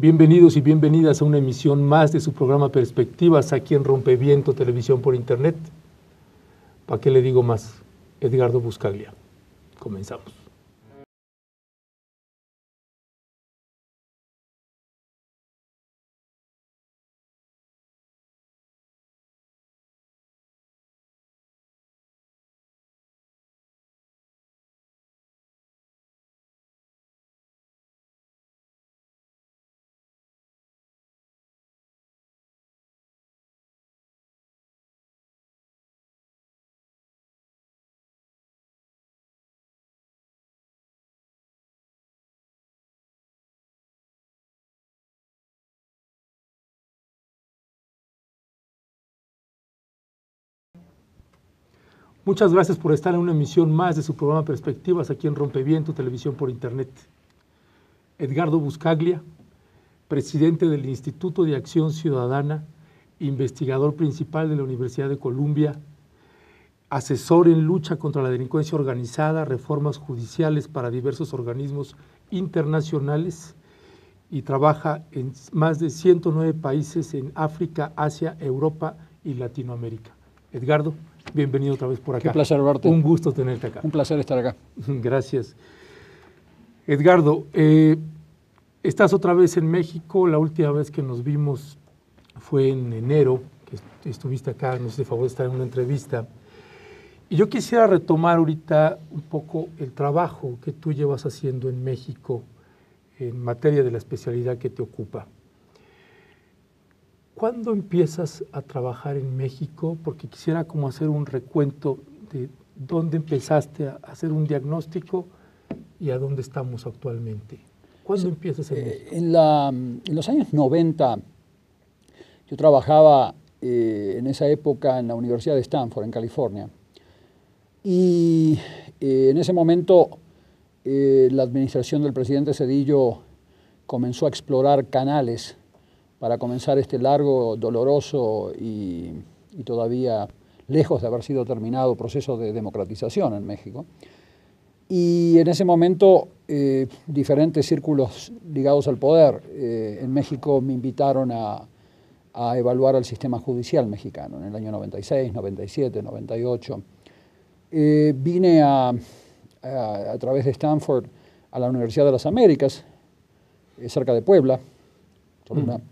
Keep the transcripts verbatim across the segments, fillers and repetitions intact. Bienvenidos y bienvenidas a una emisión más de su programa Perspectivas, aquí en Rompeviento, televisión por internet. ¿Para qué le digo más? Edgardo Buscaglia. Comenzamos. Muchas gracias por estar en una emisión más de su programa Perspectivas aquí en Rompeviento, televisión por internet. Edgardo Buscaglia, presidente del Instituto de Acción Ciudadana, investigador principal de la Universidad de Columbia, asesor en lucha contra la delincuencia organizada, reformas judiciales para diversos organismos internacionales y trabaja en más de ciento nueve países en África, Asia, Europa y Latinoamérica. Edgardo, bienvenido otra vez por acá. Qué placer verte. Un gusto tenerte acá. Un placer estar acá. Gracias. Edgardo, eh, estás otra vez en México. La última vez que nos vimos fue en enero, que est estuviste acá, nos hizo favor de estar en una entrevista. Y yo quisiera retomar ahorita un poco el trabajo que tú llevas haciendo en México en materia de la especialidad que te ocupa. ¿Cuándo empiezas a trabajar en México? Porque quisiera como hacer un recuento de dónde empezaste a hacer un diagnóstico y a dónde estamos actualmente. ¿Cuándo sí, empiezas en eh, México? En, la, en los años noventa, yo trabajaba eh, en esa época en la Universidad de Stanford, en California. Y eh, en ese momento eh, la administración del presidente Zedillo comenzó a explorar canales para comenzar este largo, doloroso y, y todavía lejos de haber sido terminado proceso de democratización en México. Y en ese momento eh, diferentes círculos ligados al poder eh, en México me invitaron a, a evaluar al sistema judicial mexicano en el año noventa y seis, noventa y siete, noventa y ocho. Eh, vine a, a, a través de Stanford a la Universidad de las Américas, eh, cerca de Puebla, Toluca, mm.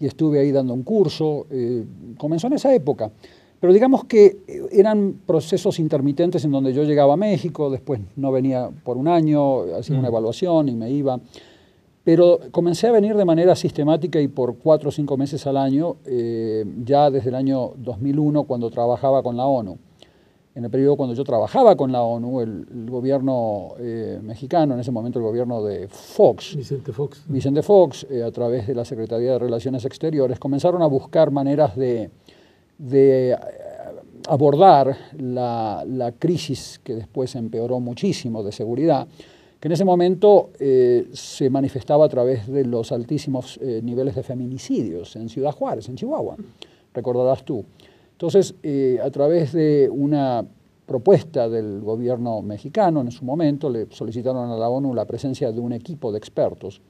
y estuve ahí dando un curso, eh, comenzó en esa época, pero digamos que eran procesos intermitentes en donde yo llegaba a México, después no venía por un año, hacía mm. una evaluación y me iba, pero comencé a venir de manera sistemática y por cuatro o cinco meses al año, eh, ya desde el año dos mil uno cuando trabajaba con la ONU. En el periodo cuando yo trabajaba con la ONU, el, el gobierno eh, mexicano, en ese momento el gobierno de Fox, Vicente Fox, Vicente Fox eh, a través de la Secretaría de Relaciones Exteriores, comenzaron a buscar maneras de, de abordar la, la crisis que después empeoró muchísimo de seguridad, que en ese momento eh, se manifestaba a través de los altísimos eh, niveles de feminicidios en Ciudad Juárez, en Chihuahua, recordarás tú. Entonces, eh, a través de una propuesta del gobierno mexicano en su momento, le solicitaron a la ONU la presencia de un equipo de expertos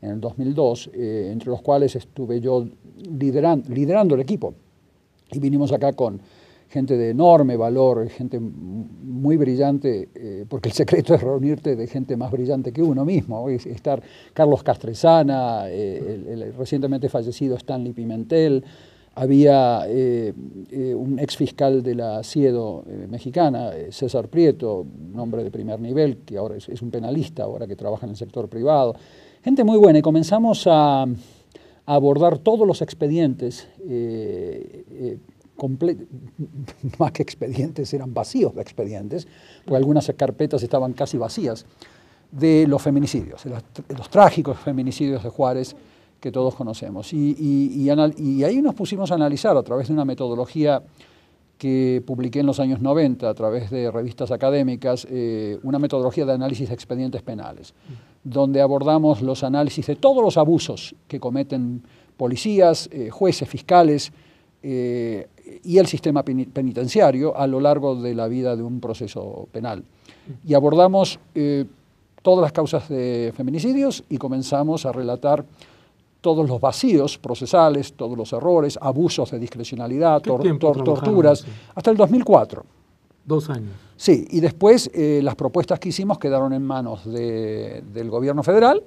en el dos mil dos, eh, entre los cuales estuve yo liderando, liderando el equipo. Y vinimos acá con gente de enorme valor, gente muy brillante, eh, porque el secreto es reunirte de gente más brillante que uno mismo. Es estar Carlos Castresana, eh, el, el recientemente fallecido Stanley Pimentel. Había eh, eh, un exfiscal de la Siedo eh, mexicana, eh, César Prieto, un hombre de primer nivel, que ahora es, es un penalista, ahora que trabaja en el sector privado. Gente muy buena, y comenzamos a, a abordar todos los expedientes, eh, eh, más que expedientes, eran vacíos de expedientes, porque algunas carpetas estaban casi vacías, de los feminicidios, de los, de los trágicos feminicidios de Juárez, que todos conocemos. Y, y, y, y ahí nos pusimos a analizar a través de una metodología que publiqué en los años noventa a través de revistas académicas, eh, una metodología de análisis de expedientes penales, donde abordamos los análisis de todos los abusos que cometen policías, eh, jueces, fiscales eh, y el sistema penitenciario a lo largo de la vida de un proceso penal. Y abordamos eh, todas las causas de feminicidios y comenzamos a relatar todos los vacíos procesales, todos los errores, abusos de discrecionalidad, tor tor torturas, así? Hasta el dos mil cuatro. Dos años. Sí, y después eh, las propuestas que hicimos quedaron en manos de, del gobierno federal,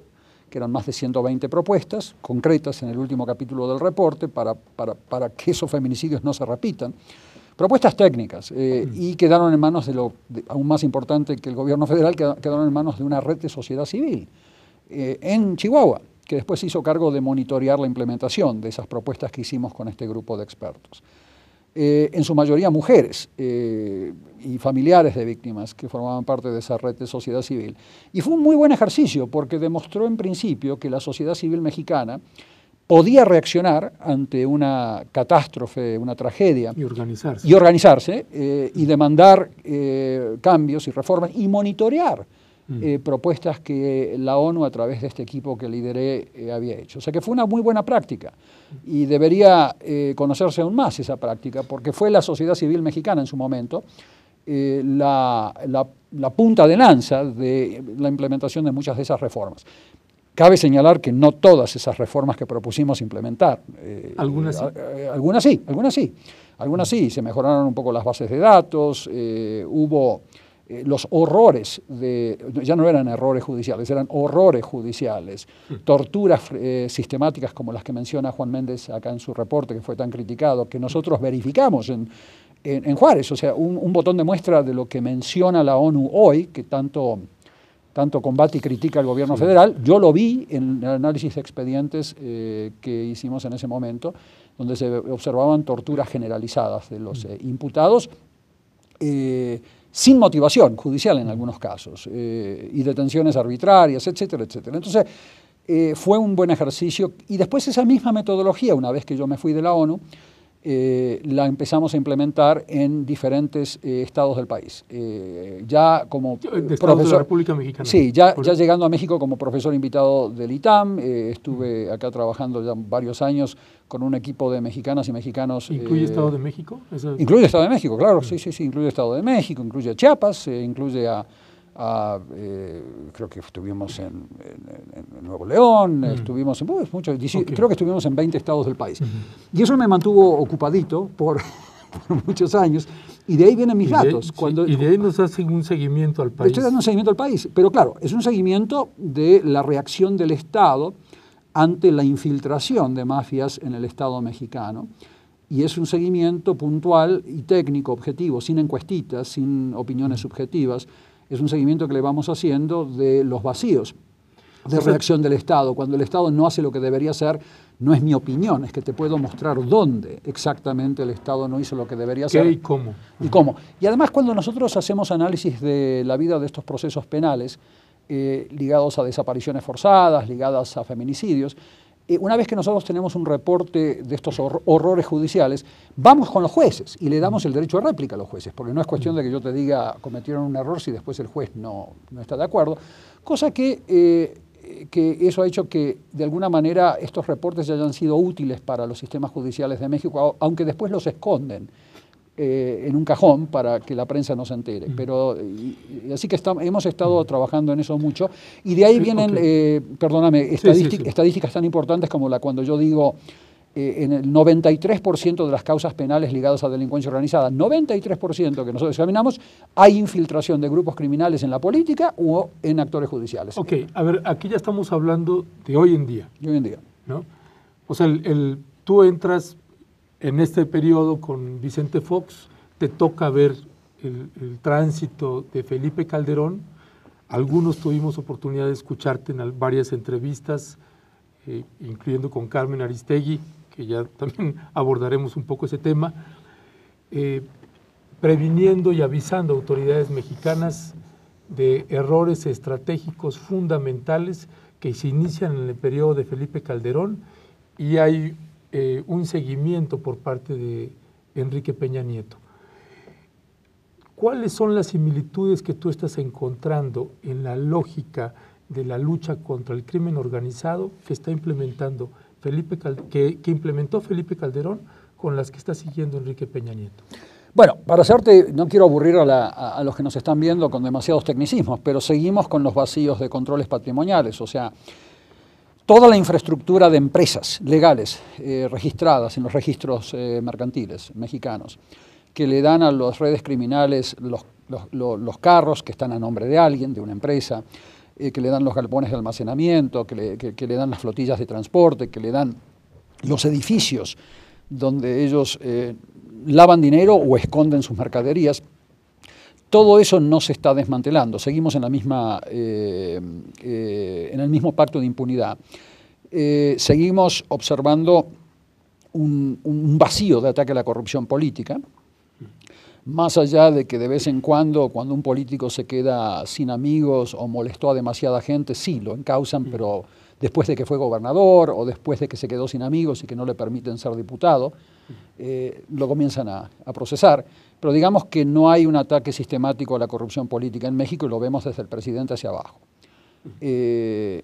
que eran más de ciento veinte propuestas concretas en el último capítulo del reporte para, para, para que esos feminicidios no se repitan. Propuestas técnicas eh, mm. y quedaron en manos de lo de, aún más importante que el gobierno federal, quedaron en manos de una red de sociedad civil eh, en Chihuahua, que después se hizo cargo de monitorear la implementación de esas propuestas que hicimos con este grupo de expertos. Eh, en su mayoría mujeres eh, y familiares de víctimas que formaban parte de esa red de sociedad civil. Y fue un muy buen ejercicio porque demostró en principio que la sociedad civil mexicana podía reaccionar ante una catástrofe, una tragedia. Y organizarse. Y organizarse, eh, y demandar eh, cambios y reformas, y monitorear mm. eh, propuestas que la ONU, a través de este equipo que lideré, eh, había hecho. O sea que fue una muy buena práctica, y debería eh, conocerse aún más esa práctica, porque fue la sociedad civil mexicana en su momento eh, la, la, la punta de lanza de la implementación de muchas de esas reformas. Cabe señalar que no todas esas reformas que propusimos implementar. Eh, ¿Algunas sí? Eh, algunas sí, algunas sí. Algunas sí, se mejoraron un poco las bases de datos, eh, hubo eh, los horrores, de, ya no eran errores judiciales, eran horrores judiciales, sí. torturas eh, sistemáticas como las que menciona Juan Méndez acá en su reporte, que fue tan criticado, que nosotros verificamos en, en, en Juárez. O sea, un, un botón de muestra de lo que menciona la ONU hoy, que tanto... tanto combate y critica al gobierno sí. federal. Yo lo vi en el análisis de expedientes eh, que hicimos en ese momento, donde se observaban torturas generalizadas de los eh, imputados, eh, sin motivación judicial en algunos casos, eh, y detenciones arbitrarias, etcétera, etcétera. Entonces, eh, fue un buen ejercicio. Y después esa misma metodología, una vez que yo me fui de la ONU, Eh, la empezamos a implementar en diferentes eh, estados del país. Eh, ya como de profesor de la República Mexicana. Sí, ya, ya llegando a México como profesor invitado del ITAM, eh, estuve acá trabajando ya varios años con un equipo de mexicanas y mexicanos. ¿Incluye eh, Estado de México? ¿Esa es? Incluye Estado de México, claro, sí, sí, sí, incluye Estado de México, incluye a Chiapas, eh, incluye a... A, eh, creo que estuvimos en, en, en Nuevo León, mm. estuvimos en pues, muchos, okay. creo que estuvimos en veinte estados del país. Mm -hmm. Y eso me mantuvo ocupadito por, por muchos años, y de ahí vienen mis y datos. De, cuando, y de ahí nos hacen un seguimiento al país. Estoy dando un seguimiento al país, pero claro, es un seguimiento de la reacción del Estado ante la infiltración de mafias en el Estado mexicano. Y es un seguimiento puntual y técnico, objetivo, sin encuestitas, sin opiniones subjetivas. Es un seguimiento que le vamos haciendo de los vacíos de o sea, reacción del Estado. Cuando el Estado no hace lo que debería hacer, no es mi opinión, es que te puedo mostrar dónde exactamente el Estado no hizo lo que debería hacer. ¿Qué y cómo? Y cómo. Y además, cuando nosotros hacemos análisis de la vida de estos procesos penales, eh, ligados a desapariciones forzadas, ligadas a feminicidios, una vez que nosotros tenemos un reporte de estos hor horrores judiciales, vamos con los jueces y le damos el derecho de réplica a los jueces, porque no es cuestión de que yo te diga cometieron un error si después el juez no, no está de acuerdo, cosa que, eh, que eso ha hecho que de alguna manera estos reportes hayan sido útiles para los sistemas judiciales de México, aunque después los esconden eh, en un cajón para que la prensa no se entere. Pero, y, y así que está, hemos estado trabajando en eso mucho, y de ahí sí, vienen, okay. eh, perdóname, estadística, sí, sí, sí. estadísticas tan importantes como la cuando yo digo eh, en el noventa y tres por ciento de las causas penales ligadas a delincuencia organizada, noventa y tres por ciento que nosotros examinamos, hay infiltración de grupos criminales en la política o en actores judiciales. Ok, a ver, aquí ya estamos hablando de hoy en día. De hoy en día. ¿No? O sea, el, el, tú entras... En este periodo con Vicente Fox te toca ver el, el tránsito de Felipe Calderón. Algunos tuvimos oportunidad de escucharte en varias entrevistas, eh, incluyendo con Carmen Aristegui, que ya también abordaremos un poco ese tema, eh, previniendo y avisando a autoridades mexicanas de errores estratégicos fundamentales que se inician en el periodo de Felipe Calderón, y hay Eh, un seguimiento por parte de Enrique Peña Nieto. ¿Cuáles son las similitudes que tú estás encontrando en la lógica de la lucha contra el crimen organizado que está implementando Felipe Calderón, que, que implementó Felipe Calderón, con las que está siguiendo Enrique Peña Nieto? Bueno, para hacerte, no quiero aburrir a, la, a, a los que nos están viendo con demasiados tecnicismos, pero seguimos con los vacíos de controles patrimoniales, o sea, toda la infraestructura de empresas legales eh, registradas en los registros eh, mercantiles mexicanos, que le dan a las redes criminales los, los, los, los carros que están a nombre de alguien, de una empresa, eh, que le dan los galpones de almacenamiento, que le, que, que le dan las flotillas de transporte, que le dan los edificios donde ellos eh, lavan dinero o esconden sus mercaderías. Todo eso no se está desmantelando, seguimos en, la misma, eh, eh, en el mismo pacto de impunidad. Eh, seguimos observando un, un vacío de ataque a la corrupción política, más allá de que de vez en cuando, cuando un político se queda sin amigos o molestó a demasiada gente, sí, lo encausan, pero después de que fue gobernador o después de que se quedó sin amigos y que no le permiten ser diputado, eh, lo comienzan a, a procesar. Pero digamos que no hay un ataque sistemático a la corrupción política en México y lo vemos desde el presidente hacia abajo. Eh,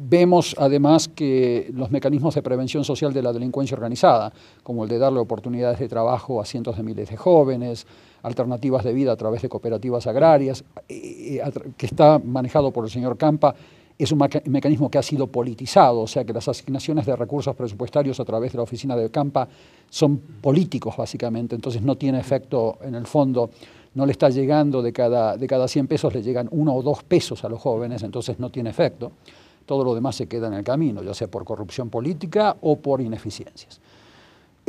vemos además que los mecanismos de prevención social de la delincuencia organizada, como el de darle oportunidades de trabajo a cientos de miles de jóvenes, alternativas de vida a través de cooperativas agrarias, eh, que está manejado por el señor Campa, es un mecanismo que ha sido politizado, o sea que las asignaciones de recursos presupuestarios a través de la oficina de Campa son políticos básicamente, entonces no tiene efecto en el fondo, no le está llegando de cada, de cada cien pesos, le llegan uno o dos pesos a los jóvenes, entonces no tiene efecto, todo lo demás se queda en el camino, ya sea por corrupción política o por ineficiencias.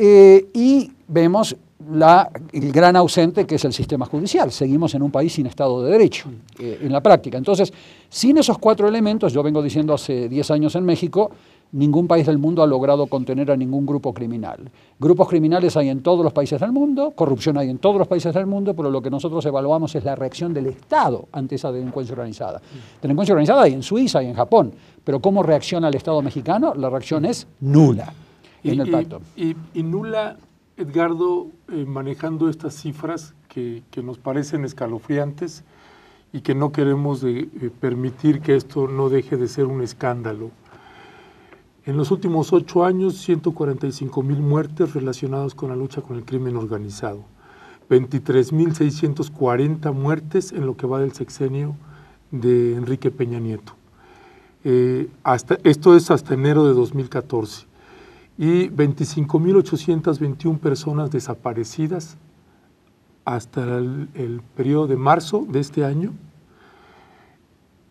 Eh, y vemos la, el gran ausente que es el sistema judicial. Seguimos en un país sin Estado de Derecho, eh, en la práctica. Entonces, sin esos cuatro elementos, yo vengo diciendo hace diez años en México, ningún país del mundo ha logrado contener a ningún grupo criminal. Grupos criminales hay en todos los países del mundo, corrupción hay en todos los países del mundo, pero lo que nosotros evaluamos es la reacción del Estado ante esa delincuencia organizada. Delincuencia organizada hay en Suiza y en Japón, pero ¿cómo reacciona el Estado mexicano? La reacción es nula. Y, en el pacto. Y, y, y nula, Edgardo, eh, manejando estas cifras que, que nos parecen escalofriantes y que no queremos de, eh, permitir que esto no deje de ser un escándalo. En los últimos ocho años, ciento cuarenta y cinco mil muertes relacionadas con la lucha con el crimen organizado, veintitrés mil seiscientos cuarenta muertes en lo que va del sexenio de Enrique Peña Nieto. Eh, hasta, esto es hasta enero de dos mil catorce. Y veinticinco mil ochocientas veintiuna personas desaparecidas hasta el, el periodo de marzo de este año.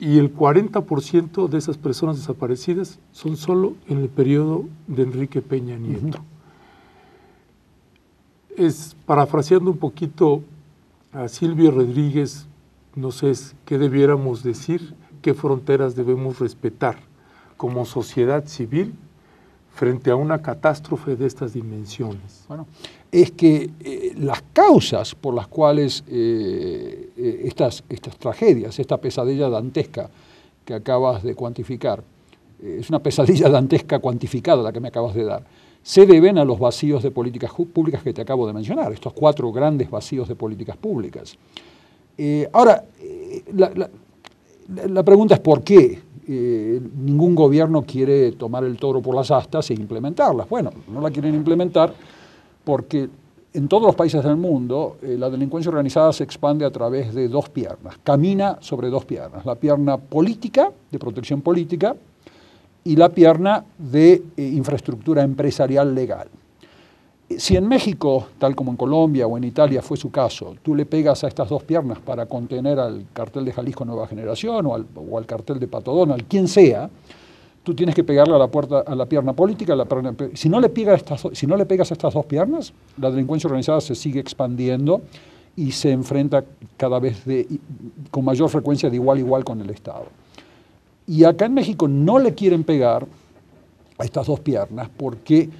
Y el cuarenta por ciento de esas personas desaparecidas son solo en el periodo de Enrique Peña Nieto. Uh-huh. Es, parafraseando un poquito a Silvio Rodríguez, no sé qué debiéramos decir, qué fronteras debemos respetar como sociedad civil frente a una catástrofe de estas dimensiones. Bueno, es que eh, las causas por las cuales eh, eh, estas, estas tragedias, esta pesadilla dantesca que acabas de cuantificar, eh, es una pesadilla dantesca cuantificada la que me acabas de dar, se deben a los vacíos de políticas públicas que te acabo de mencionar, estos cuatro grandes vacíos de políticas públicas. Eh, ahora, eh, la, la, la pregunta es ¿por qué? Eh, ningún gobierno quiere tomar el toro por las astas e implementarlas. Bueno, no la quieren implementar porque en todos los países del mundo eh, la delincuencia organizada se expande a través de dos piernas, camina sobre dos piernas, la pierna política, de protección política, y la pierna de eh, infraestructura empresarial legal. Si en México, tal como en Colombia o en Italia fue su caso, tú le pegas a estas dos piernas para contener al cartel de Jalisco Nueva Generación o al, o al cartel de Patodón, al quien sea, tú tienes que pegarle a la, puerta, a la pierna política. A la pierna, si, no le pegas estas, si no le pegas a estas dos piernas, la delincuencia organizada se sigue expandiendo y se enfrenta cada vez de, con mayor frecuencia de igual a igual con el Estado. Y acá en México no le quieren pegar a estas dos piernas porque...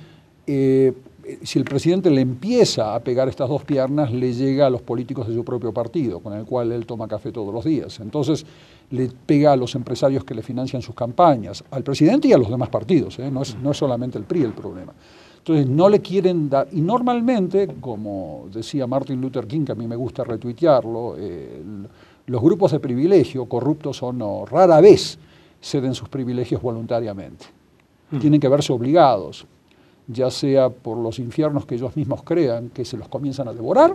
Eh, si el presidente le empieza a pegar estas dos piernas, le llega a los políticos de su propio partido, con el cual él toma café todos los días. Entonces, le pega a los empresarios que le financian sus campañas, al presidente y a los demás partidos, ¿eh? No es, no es solamente el P R I el problema. Entonces, no le quieren dar... Y normalmente, como decía Martin Luther King, que a mí me gusta retuitearlo, eh, los grupos de privilegio, corruptos o no, rara vez ceden sus privilegios voluntariamente. Mm. Tienen que verse obligados, ya sea por los infiernos que ellos mismos crean, que se los comienzan a devorar,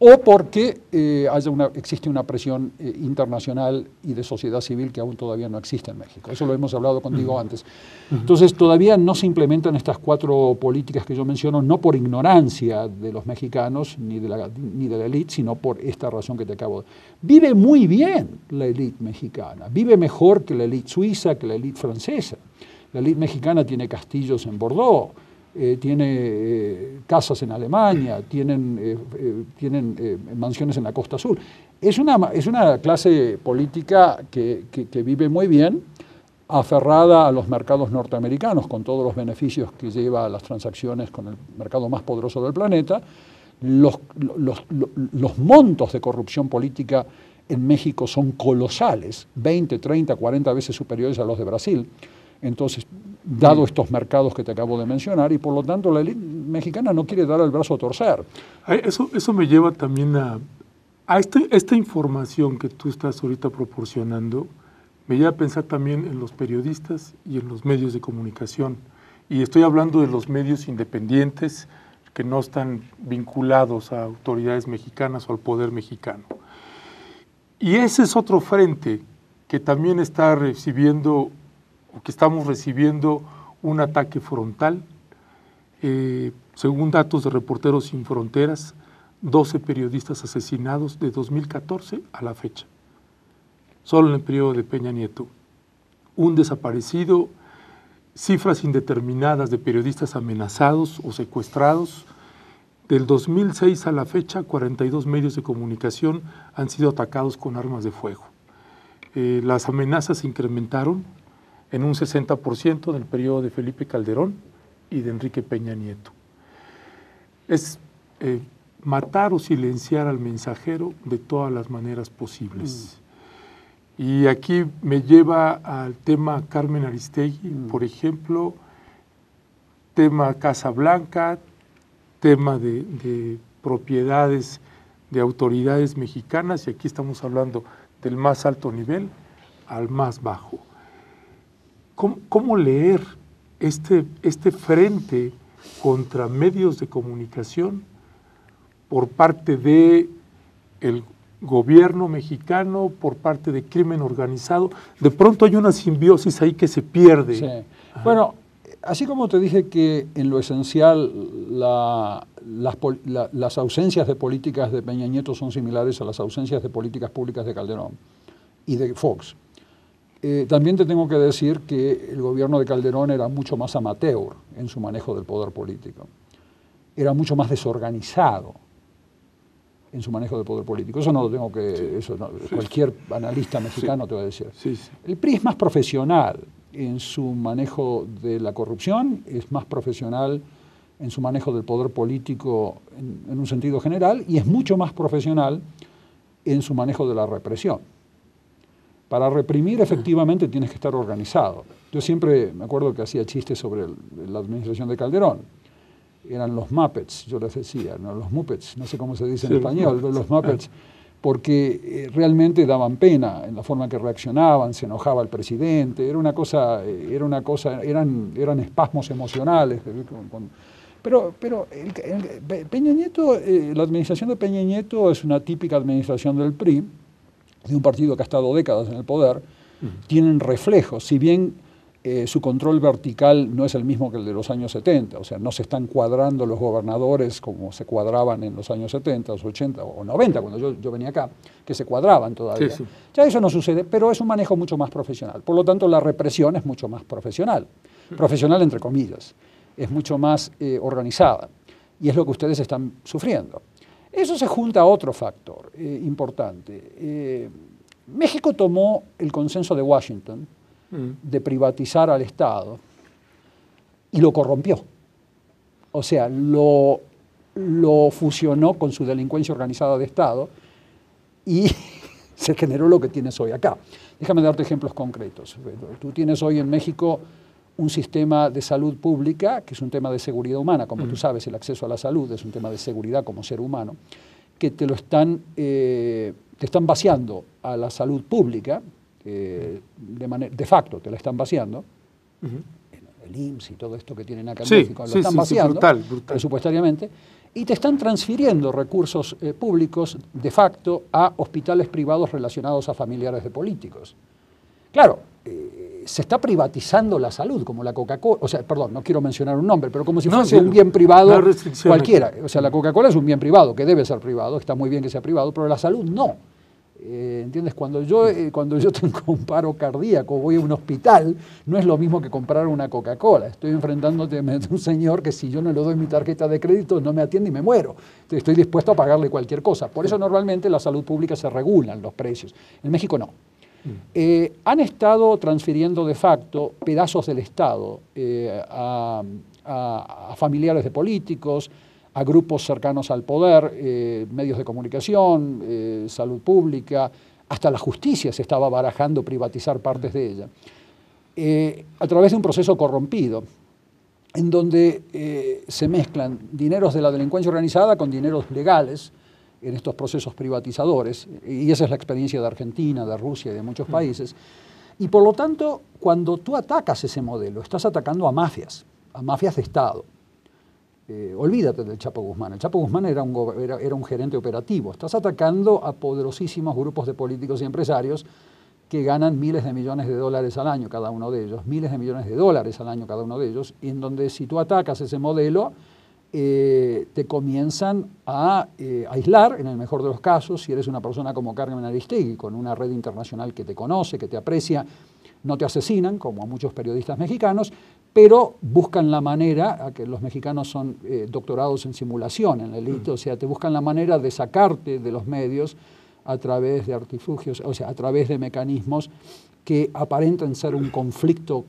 o porque eh, haya una, existe una presión eh, internacional y de sociedad civil que aún todavía no existe en México. Eso lo hemos hablado contigo uh-huh. antes. Uh-huh. Entonces, todavía no se implementan estas cuatro políticas que yo menciono, no por ignorancia de los mexicanos ni de la, ni de la élite, sino por esta razón que te acabo de decir. Vive muy bien la élite mexicana, vive mejor que la élite suiza, que la élite francesa. La élite mexicana tiene castillos en Bordeaux, Eh, tiene eh, casas en Alemania, tienen, eh, eh, tienen eh, mansiones en la costa sur. Es una, es una clase política que, que, que vive muy bien, aferrada a los mercados norteamericanos, con todos los beneficios que lleva a las transacciones con el mercado más poderoso del planeta. Los, los, los, los montos de corrupción política en México son colosales, veinte, treinta, cuarenta veces superiores a los de Brasil. Entonces, dado estos mercados que te acabo de mencionar, y por lo tanto la élite mexicana no quiere dar el brazo a torcer. Eso, eso me lleva también a, a este, esta información que tú estás ahorita proporcionando, me lleva a pensar también en los periodistas y en los medios de comunicación. Y estoy hablando de los medios independientes que no están vinculados a autoridades mexicanas o al poder mexicano. Y ese es otro frente que también está recibiendo... que estamos recibiendo un ataque frontal. Eh, según datos de Reporteros Sin Fronteras, doce periodistas asesinados de dos mil catorce a la fecha, solo en el periodo de Peña Nieto. Un desaparecido, cifras indeterminadas de periodistas amenazados o secuestrados. Del dos mil seis a la fecha, cuarenta y dos medios de comunicación han sido atacados con armas de fuego. Eh, las amenazas se incrementaron en un sesenta por ciento del periodo de Felipe Calderón y de Enrique Peña Nieto. Es eh, matar o silenciar al mensajero de todas las maneras posibles. Mm. Y aquí me lleva al tema Carmen Aristegui, mm. por ejemplo, tema Casa Blanca, tema de, de propiedades de autoridades mexicanas, y aquí estamos hablando del más alto nivel al más bajo. ¿Cómo, cómo leer este, este frente contra medios de comunicación por parte de el gobierno mexicano, por parte de crimen organizado? De pronto hay una simbiosis ahí que se pierde. Sí. Bueno, así como te dije que en lo esencial la, las, la, las ausencias de políticas de Peña Nieto son similares a las ausencias de políticas públicas de Calderón y de Fox, Eh, también te tengo que decir que el gobierno de Calderón era mucho más amateur en su manejo del poder político. Era mucho más desorganizado en su manejo del poder político. Eso no lo tengo que... Sí, eso no, sí, cualquier analista mexicano sí, te va a decir. Sí, sí. El P R I es más profesional en su manejo de la corrupción, es más profesional en su manejo del poder político en, en un sentido general, y es mucho más profesional en su manejo de la represión. Para reprimir efectivamente tienes que estar organizado. Yo siempre me acuerdo que hacía chistes sobre el, la administración de Calderón. Eran los Muppets, yo les decía, no los Muppets, no sé cómo se dice en sí, español, los, los Muppets, porque eh, realmente daban pena en la forma en que reaccionaban, se enojaba el presidente, era una cosa, era una cosa, eran, eran espasmos emocionales. Pero, pero el, el, Peña Nieto, eh, la administración de Peña Nieto es una típica administración del P R I, de un partido que ha estado décadas en el poder, uh-huh. tienen reflejos, si bien eh, su control vertical no es el mismo que el de los años setenta, o sea, no se están cuadrando los gobernadores como se cuadraban en los años setenta, ochenta o noventa, cuando yo, yo venía acá, que se cuadraban todavía. Sí, sí. Ya eso no sucede, pero es un manejo mucho más profesional. Por lo tanto, la represión es mucho más profesional, uh-huh. profesional entre comillas, es mucho más eh, organizada, y es lo que ustedes están sufriendo. Eso se junta a otro factor eh, importante. Eh, México tomó el consenso de Washington mm. de privatizar al Estado y lo corrompió. O sea, lo, lo fusionó con su delincuencia organizada de Estado y se generó lo que tienes hoy acá. Déjame darte ejemplos concretos. Tú tienes hoy en México un sistema de salud pública, que es un tema de seguridad humana, como uh-huh. tú sabes, el acceso a la salud es un tema de seguridad como ser humano, que te lo están, eh, te están vaciando a la salud pública, eh, de, de facto te la están vaciando, uh-huh. el I M S S y todo esto que tienen acá en sí, México, lo sí, están sí, vaciando, sí, brutal, brutal. presupuestariamente, y te están transfiriendo recursos eh, públicos de facto a hospitales privados relacionados a familiares de políticos. Claro, eh, se está privatizando la salud, como la Coca-Cola, o sea, perdón, no quiero mencionar un nombre, pero como si fuese no, un bien privado cualquiera. O sea, la Coca-Cola es un bien privado, que debe ser privado, está muy bien que sea privado, pero la salud no. Eh, ¿Entiendes? Cuando yo, eh, cuando yo tengo un paro cardíaco, voy a un hospital, no es lo mismo que comprar una Coca-Cola. Estoy enfrentándote a un señor que si yo no le doy mi tarjeta de crédito no me atiende y me muero. Estoy dispuesto a pagarle cualquier cosa. Por eso normalmente la salud pública se regulan los precios. En México no. Eh, han estado transfiriendo de facto pedazos del Estado eh, a, a, a familiares de políticos, a grupos cercanos al poder, eh, medios de comunicación, eh, salud pública, hasta la justicia se estaba barajando privatizar partes de ella, eh, a través de un proceso corrompido, en donde eh, se mezclan dineros de la delincuencia organizada con dineros legales en estos procesos privatizadores, y esa es la experiencia de Argentina, de Rusia y de muchos países, y por lo tanto, cuando tú atacas ese modelo, estás atacando a mafias, a mafias de Estado. Eh, olvídate del Chapo Guzmán. El Chapo Guzmán era un, era, era un gerente operativo. Estás atacando a poderosísimos grupos de políticos y empresarios que ganan miles de millones de dólares al año cada uno de ellos, miles de millones de dólares al año cada uno de ellos, en donde si tú atacas ese modelo, eh, te comienzan a eh, aislar, en el mejor de los casos, si eres una persona como Carmen Aristegui, con una red internacional que te conoce, que te aprecia, no te asesinan, como a muchos periodistas mexicanos, pero buscan la manera, a que los mexicanos son eh, doctorados en simulación, en el delito, o sea, te buscan la manera de sacarte de los medios a través de artifugios, o sea, a través de mecanismos que aparentan ser un conflicto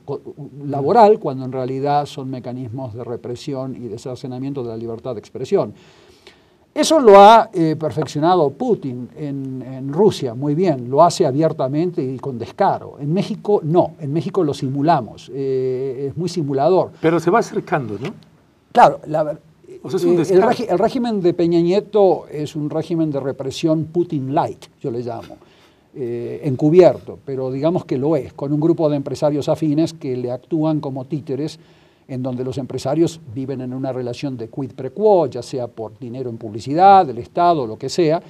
laboral, cuando en realidad son mecanismos de represión y desarcenamiento de la libertad de expresión. Eso lo ha eh, perfeccionado Putin en, en Rusia, muy bien, lo hace abiertamente y con descaro. En México no, en México lo simulamos, eh, es muy simulador. Pero se va acercando, ¿no? Claro, la, o sea, es un descaro. El, el régimen de Peña Nieto es un régimen de represión Putin light, yo le llamo, eh, encubierto, pero digamos que lo es, con un grupo de empresarios afines que le actúan como títeres, en donde los empresarios viven en una relación de quid pro quo, ya sea por dinero en publicidad, del Estado, lo que sea,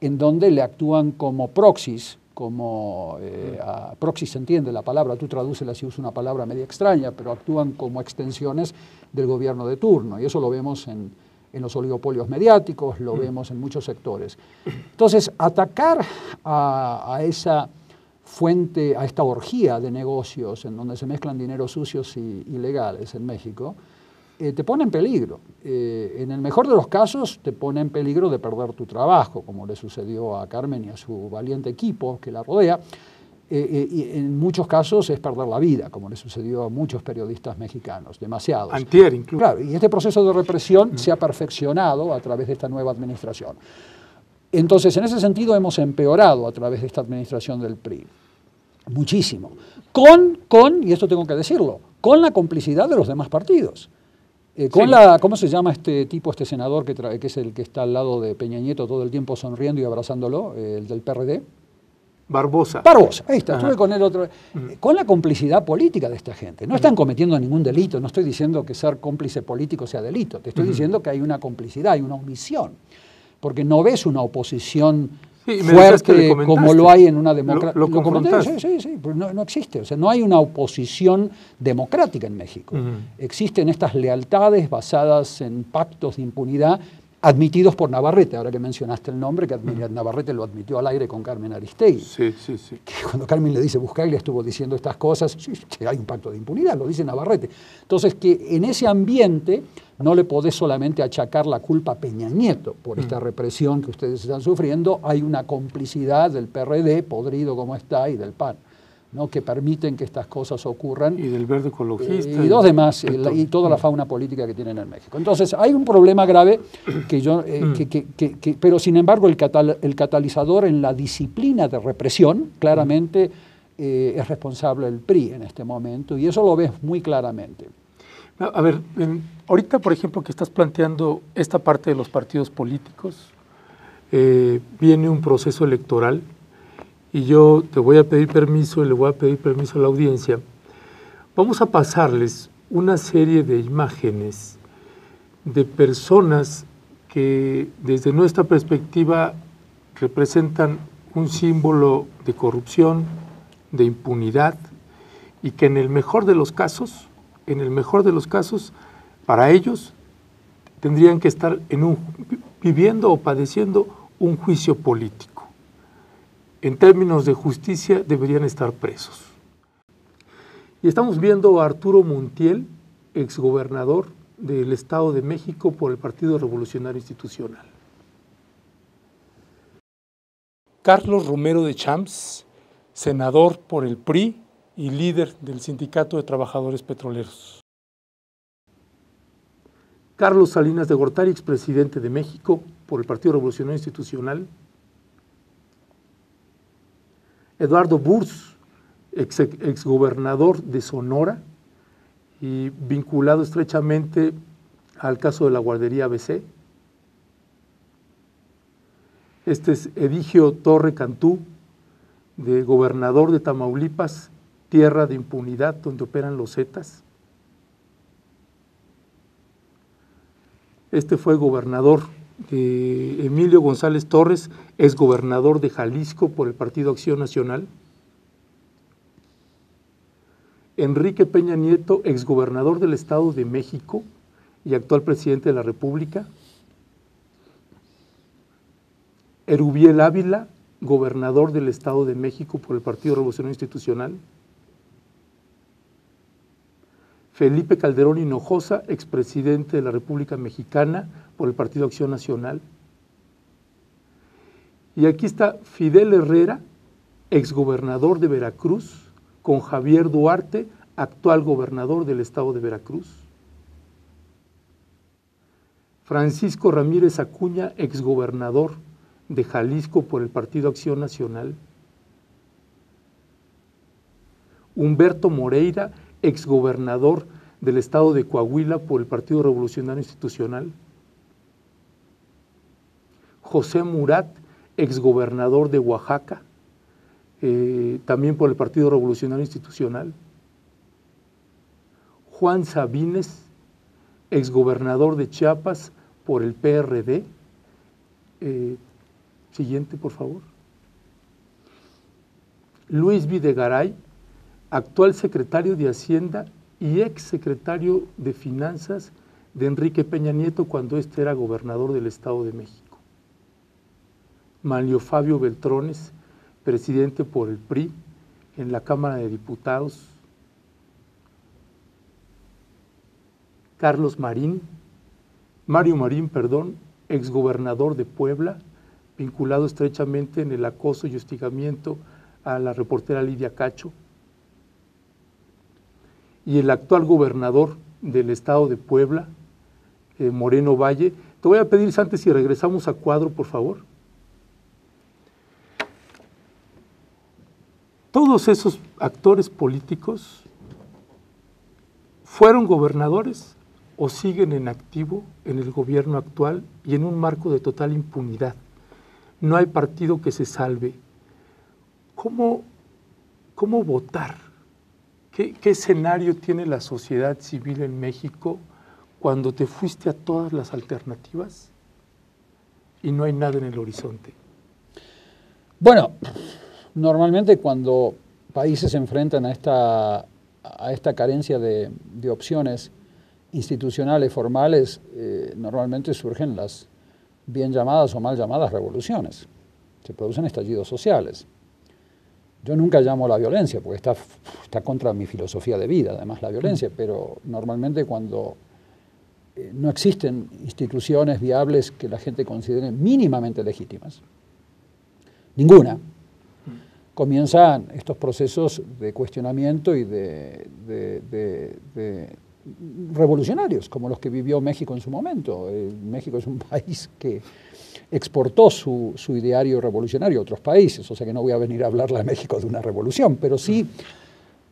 en donde le actúan como proxies, como eh, a, proxies se entiende la palabra, tú tradúcela si usa una palabra media extraña, pero actúan como extensiones del gobierno de turno, y eso lo vemos en, en los oligopolios mediáticos, lo vemos en muchos sectores. Entonces, atacar a, a esa fuente, a esta orgía de negocios en donde se mezclan dineros sucios y ilegales en México, eh, te pone en peligro. Eh, en el mejor de los casos te pone en peligro de perder tu trabajo, como le sucedió a Carmen y a su valiente equipo que la rodea, eh, eh, y en muchos casos es perder la vida, como le sucedió a muchos periodistas mexicanos, demasiados. Antier incluso. Claro, y este proceso de represión mm. se ha perfeccionado a través de esta nueva administración. Entonces, en ese sentido hemos empeorado a través de esta administración del P R I, muchísimo, con, con y esto tengo que decirlo, con la complicidad de los demás partidos. Eh, con sí. la, ¿Cómo se llama este tipo, este senador que, trae, que es el que está al lado de Peña Nieto todo el tiempo sonriendo y abrazándolo, eh, el del P R D? Barbosa. Barbosa, ahí está, estuve con él otro. Eh, con la complicidad política de esta gente. No están cometiendo ningún delito, no estoy diciendo que ser cómplice político sea delito, te estoy Ajá. diciendo que hay una complicidad, hay una omisión. Porque no ves una oposición sí, fuerte como lo hay en una democracia. Lo, lo, ¿Lo confrontaste? Sí, sí, sí, no, no existe. O sea, no hay una oposición democrática en México. Uh-huh. Existen estas lealtades basadas en pactos de impunidad admitidos por Navarrete, ahora que mencionaste el nombre, que admira, Navarrete lo admitió al aire con Carmen Aristegui. Sí, sí, sí. Que cuando Carmen le dice Buscaglia estuvo diciendo estas cosas, sí, hay un pacto de impunidad, lo dice Navarrete. Entonces, que en ese ambiente no le podés solamente achacar la culpa a Peña Nieto por esta represión que ustedes están sufriendo, hay una complicidad del P R D, podrido como está, y del PAN. ¿no? Que permiten que estas cosas ocurran. Y del verde ecologista. Eh, y dos demás, y, la, y toda la fauna política que tienen en México. Entonces, hay un problema grave, que yo, eh, que, que, que, que, pero sin embargo el, catal el catalizador en la disciplina de represión, claramente eh, es responsable el P R I en este momento, y eso lo ves muy claramente. A ver, en, ahorita por ejemplo que estás planteando esta parte de los partidos políticos, eh, viene un proceso electoral, y yo te voy a pedir permiso y le voy a pedir permiso a la audiencia. Vamos a pasarles una serie de imágenes de personas que desde nuestra perspectiva representan un símbolo de corrupción, de impunidad, y que en el mejor de los casos, en el mejor de los casos, para ellos tendrían que estar en un, viviendo o padeciendo un juicio político. En términos de justicia deberían estar presos. Y estamos viendo a Arturo Montiel, exgobernador del Estado de México por el Partido Revolucionario Institucional. Carlos Romero de Champs, senador por el P R I y líder del Sindicato de Trabajadores Petroleros. Carlos Salinas de Gortari, expresidente de México por el Partido Revolucionario Institucional. Eduardo Burs, ex exgobernador de Sonora y vinculado estrechamente al caso de la guardería A B C. Este es Edigio Torre Cantú, de gobernador de Tamaulipas, tierra de impunidad donde operan los Zetas. Este fue gobernador de Emilio González Torres, exgobernador de Jalisco por el Partido Acción Nacional. Enrique Peña Nieto, exgobernador del Estado de México y actual presidente de la República. Erubiel Ávila, gobernador del Estado de México por el Partido Revolucionario Institucional. Felipe Calderón Hinojosa, expresidente de la República Mexicana por el Partido Acción Nacional. Y aquí está Fidel Herrera, exgobernador de Veracruz, con Javier Duarte, actual gobernador del Estado de Veracruz. Francisco Ramírez Acuña, exgobernador de Jalisco por el Partido Acción Nacional. Humberto Moreira, exgobernador del Estado de Coahuila por el Partido Revolucionario Institucional. José Murat, exgobernador de Oaxaca, Eh, también por el Partido Revolucionario Institucional. Juan Sabines, exgobernador de Chiapas por el P R D. Eh, siguiente, por favor. Luis Videgaray, actual secretario de Hacienda y exsecretario de Finanzas de Enrique Peña Nieto cuando este era gobernador del Estado de México. Manlio Fabio Beltrones, presidente por el P R I en la Cámara de Diputados. Carlos Marín, Mario Marín, perdón, exgobernador de Puebla, vinculado estrechamente en el acoso y hostigamiento a la reportera Lidia Cacho. Y el actual gobernador del Estado de Puebla, eh, Moreno Valle. Te voy a pedir, Santi, si regresamos a cuadro, por favor. Todos esos actores políticos fueron gobernadores o siguen en activo en el gobierno actual y en un marco de total impunidad. No hay partido que se salve. ¿Cómo, cómo votar? ¿Qué, qué escenario tiene la sociedad civil en México cuando te fuiste a todas las alternativas y no hay nada en el horizonte? Bueno, normalmente cuando países se enfrentan a esta, a esta carencia de, de opciones institucionales, formales, eh, normalmente surgen las bien llamadas o mal llamadas revoluciones. Se producen estallidos sociales. Yo nunca llamo la violencia, porque está, está contra mi filosofía de vida, además la violencia, pero normalmente cuando eh, no existen instituciones viables que la gente considere mínimamente legítimas, ninguna, comienzan estos procesos de cuestionamiento y de, de, de, de revolucionarios, como los que vivió México en su momento. Eh, México es un país que exportó su, su ideario revolucionario a otros países, o sea que no voy a venir a hablarle a México de una revolución, pero sí,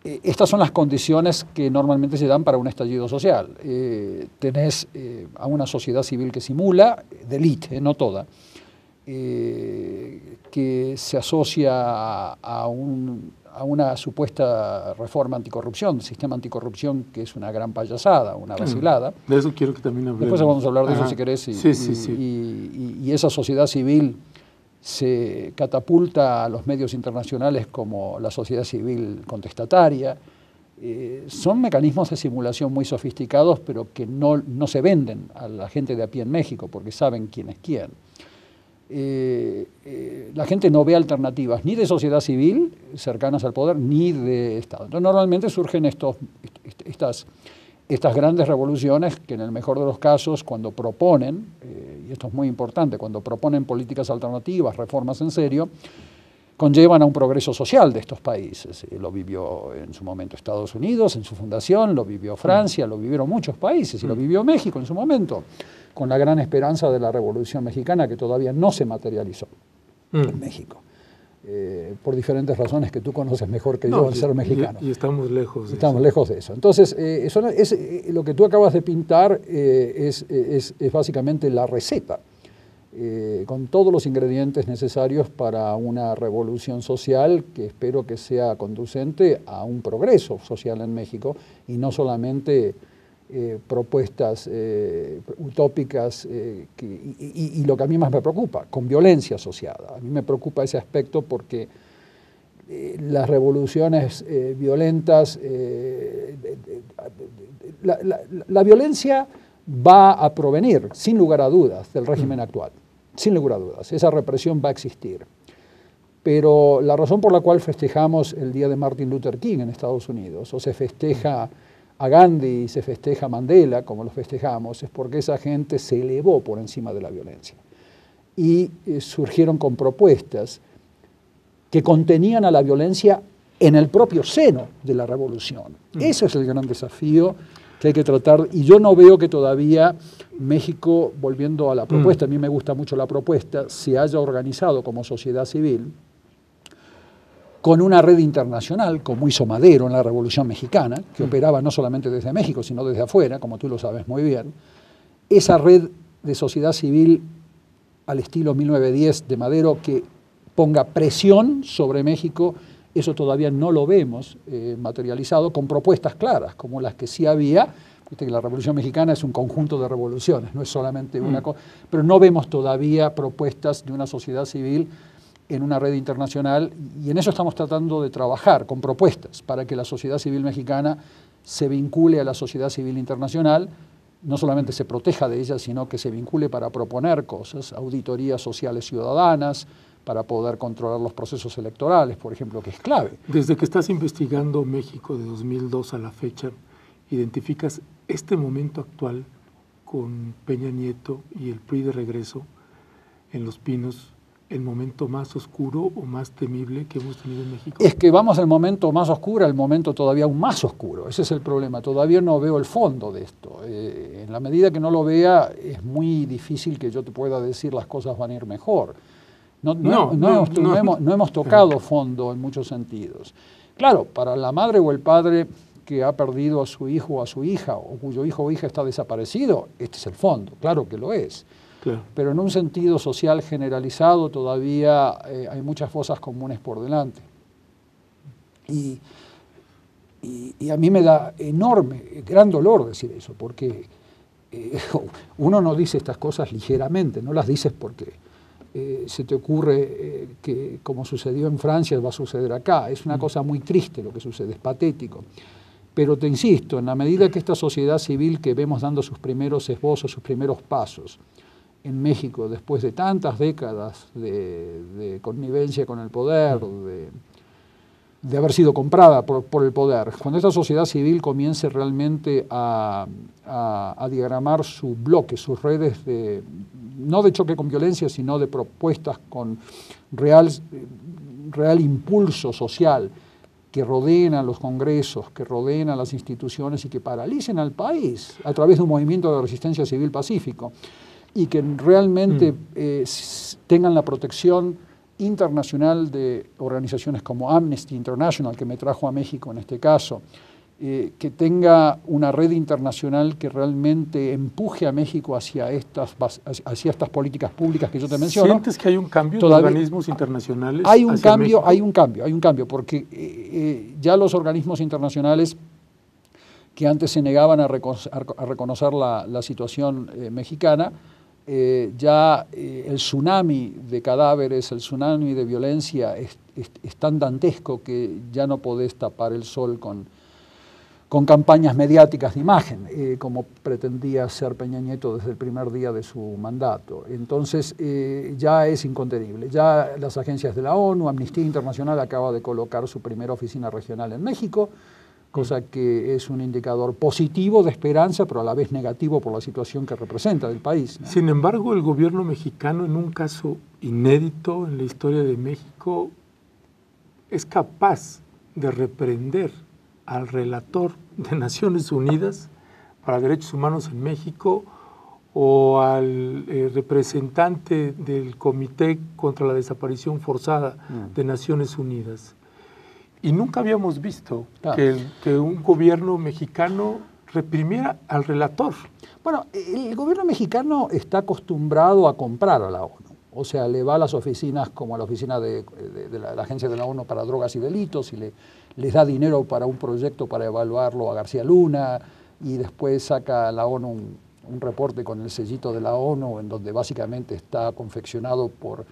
eh, estas son las condiciones que normalmente se dan para un estallido social. Eh, tenés eh, a una sociedad civil que simula, de élite, eh, no toda, Eh, que se asocia a, un, a una supuesta reforma anticorrupción, sistema anticorrupción, que es una gran payasada, una vacilada. De eso quiero que también hablemos. Después vamos a hablar de Ajá. eso si querés. Y, sí, sí, y, sí. Y, y, y esa sociedad civil se catapulta a los medios internacionales como la sociedad civil contestataria. Eh, son mecanismos de simulación muy sofisticados, pero que no, no se venden a la gente de a pie en México, porque saben quién es quién. Eh, eh, la gente no ve alternativas ni de sociedad civil cercanas al poder, ni de Estado. Entonces, normalmente surgen estos, est estas, estas grandes revoluciones que en el mejor de los casos, cuando proponen, eh, y esto es muy importante, cuando proponen políticas alternativas, reformas en serio, conllevan a un progreso social de estos países. Lo vivió en su momento Estados Unidos, en su fundación, lo vivió Francia, lo vivieron muchos países y lo vivió México en su momento, con la gran esperanza de la Revolución Mexicana que todavía no se materializó mm. en México. Eh, por diferentes razones que tú conoces mejor que no, yo al ser mexicano. Y, y estamos lejos de Estamos eso. lejos de eso. Entonces, eh, eso es, eh, lo que tú acabas de pintar eh, es, es, es básicamente la receta. Eh, con todos los ingredientes necesarios para una revolución social que espero que sea conducente a un progreso social en México y no solamente eh, propuestas eh, utópicas eh, que, y, y, y lo que a mí más me preocupa, con violencia asociada. A mí me preocupa ese aspecto porque eh, las revoluciones eh, violentas, eh, de, de, de, de, la, la, la violencia va a provenir, sin lugar a dudas, del régimen actual. Sin lugar a dudas, esa represión va a existir. Pero la razón por la cual festejamos el día de Martin Luther King en Estados Unidos, o se festeja a Gandhi, se festeja a Mandela, como lo festejamos, es porque esa gente se elevó por encima de la violencia. Y eh, surgieron con propuestas que contenían a la violencia en el propio seno de la revolución. Mm. Ese es el gran desafío que hay que tratar, y yo no veo que todavía México, volviendo a la propuesta, mm. a mí me gusta mucho la propuesta, se haya organizado como sociedad civil con una red internacional, como hizo Madero en la Revolución Mexicana, que mm. operaba no solamente desde México, sino desde afuera, como tú lo sabes muy bien. Esa red de sociedad civil al estilo mil novecientos diez de Madero que ponga presión sobre México. Eso todavía no lo vemos eh, materializado con propuestas claras, como las que sí había. Viste que la Revolución Mexicana es un conjunto de revoluciones, no es solamente una cosa. Mm. Pero no vemos todavía propuestas de una sociedad civil en una red internacional, y en eso estamos tratando de trabajar, con propuestas, para que la sociedad civil mexicana se vincule a la sociedad civil internacional, no solamente se proteja de ella, sino que se vincule para proponer cosas, auditorías sociales ciudadanas, para poder controlar los procesos electorales, por ejemplo, que es clave. Desde que estás investigando México de dos mil dos a la fecha, identificas este momento actual con Peña Nieto y el P R I de regreso en Los Pinos, el momento más oscuro o más temible que hemos tenido en México. Es que vamos al momento más oscuro, al momento todavía aún más oscuro. Ese es el problema. Todavía no veo el fondo de esto. Eh, en la medida que no lo vea, es muy difícil que yo te pueda decir las cosas van a ir mejor. No, no, no, no, hemos, no. No, hemos, no hemos tocado fondo en muchos sentidos. Claro, para la madre o el padre que ha perdido a su hijo o a su hija, o cuyo hijo o hija está desaparecido, este es el fondo, claro que lo es. Claro. Pero en un sentido social generalizado todavía eh, hay muchas fosas comunes por delante. Y, y, y a mí me da enorme, gran dolor decir eso, porque eh, uno no dice estas cosas ligeramente, no las dices porque... Eh, se te ocurre eh, que como sucedió en Francia va a suceder acá. Es una cosa muy triste lo que sucede, es patético. Pero te insisto, en la medida que esta sociedad civil que vemos dando sus primeros esbozos, sus primeros pasos en México, después de tantas décadas de, de connivencia con el poder, de, de haber sido comprada por, por el poder, cuando esta sociedad civil comience realmente a, a, a diagramar su bloque, sus redes de... no de choque con violencia, sino de propuestas con real, real impulso social, que rodeen a los congresos, que rodeen a las instituciones y que paralicen al país a través de un movimiento de resistencia civil pacífico y que realmente mm. eh, tengan la protección internacional de organizaciones como Amnesty International, que me trajo a México en este caso, eh, que tenga una red internacional que realmente empuje a México hacia estas, hacia estas políticas públicas que yo te menciono. ¿Sientes que hay un cambio de organismos internacionales? Hay un cambio, México? hay un cambio, hay un cambio, porque eh, eh, ya los organismos internacionales que antes se negaban a, recon, a reconocer la, la situación eh, mexicana, Eh, ya eh, el tsunami de cadáveres, el tsunami de violencia es, es, es tan dantesco que ya no podés tapar el sol con, con campañas mediáticas de imagen, eh, como pretendía hacer Peña Nieto desde el primer día de su mandato. Entonces eh, ya es incontenible. Ya las agencias de la ONU, Amnistía Internacional acaba de colocar su primera oficina regional en México, cosa que es un indicador positivo de esperanza, pero a la vez negativo por la situación que representa del país, ¿no? Sin embargo, el gobierno mexicano, en un caso inédito en la historia de México, es capaz de reprender al relator de Naciones Unidas para Derechos Humanos en México o al eh, representante del Comité contra la Desaparición Forzada mm. de Naciones Unidas. Y nunca habíamos visto claro. que, el, que un gobierno mexicano reprimiera al relator. Bueno, el gobierno mexicano está acostumbrado a comprar a la ONU. O sea, le va a las oficinas como a la oficina de, de, de, la, de la Agencia de la ONU para Drogas y Delitos y le, les da dinero para un proyecto para evaluarlo a García Luna, y después saca a la ONU un, un reporte con el sellito de la ONU en donde básicamente está confeccionado por...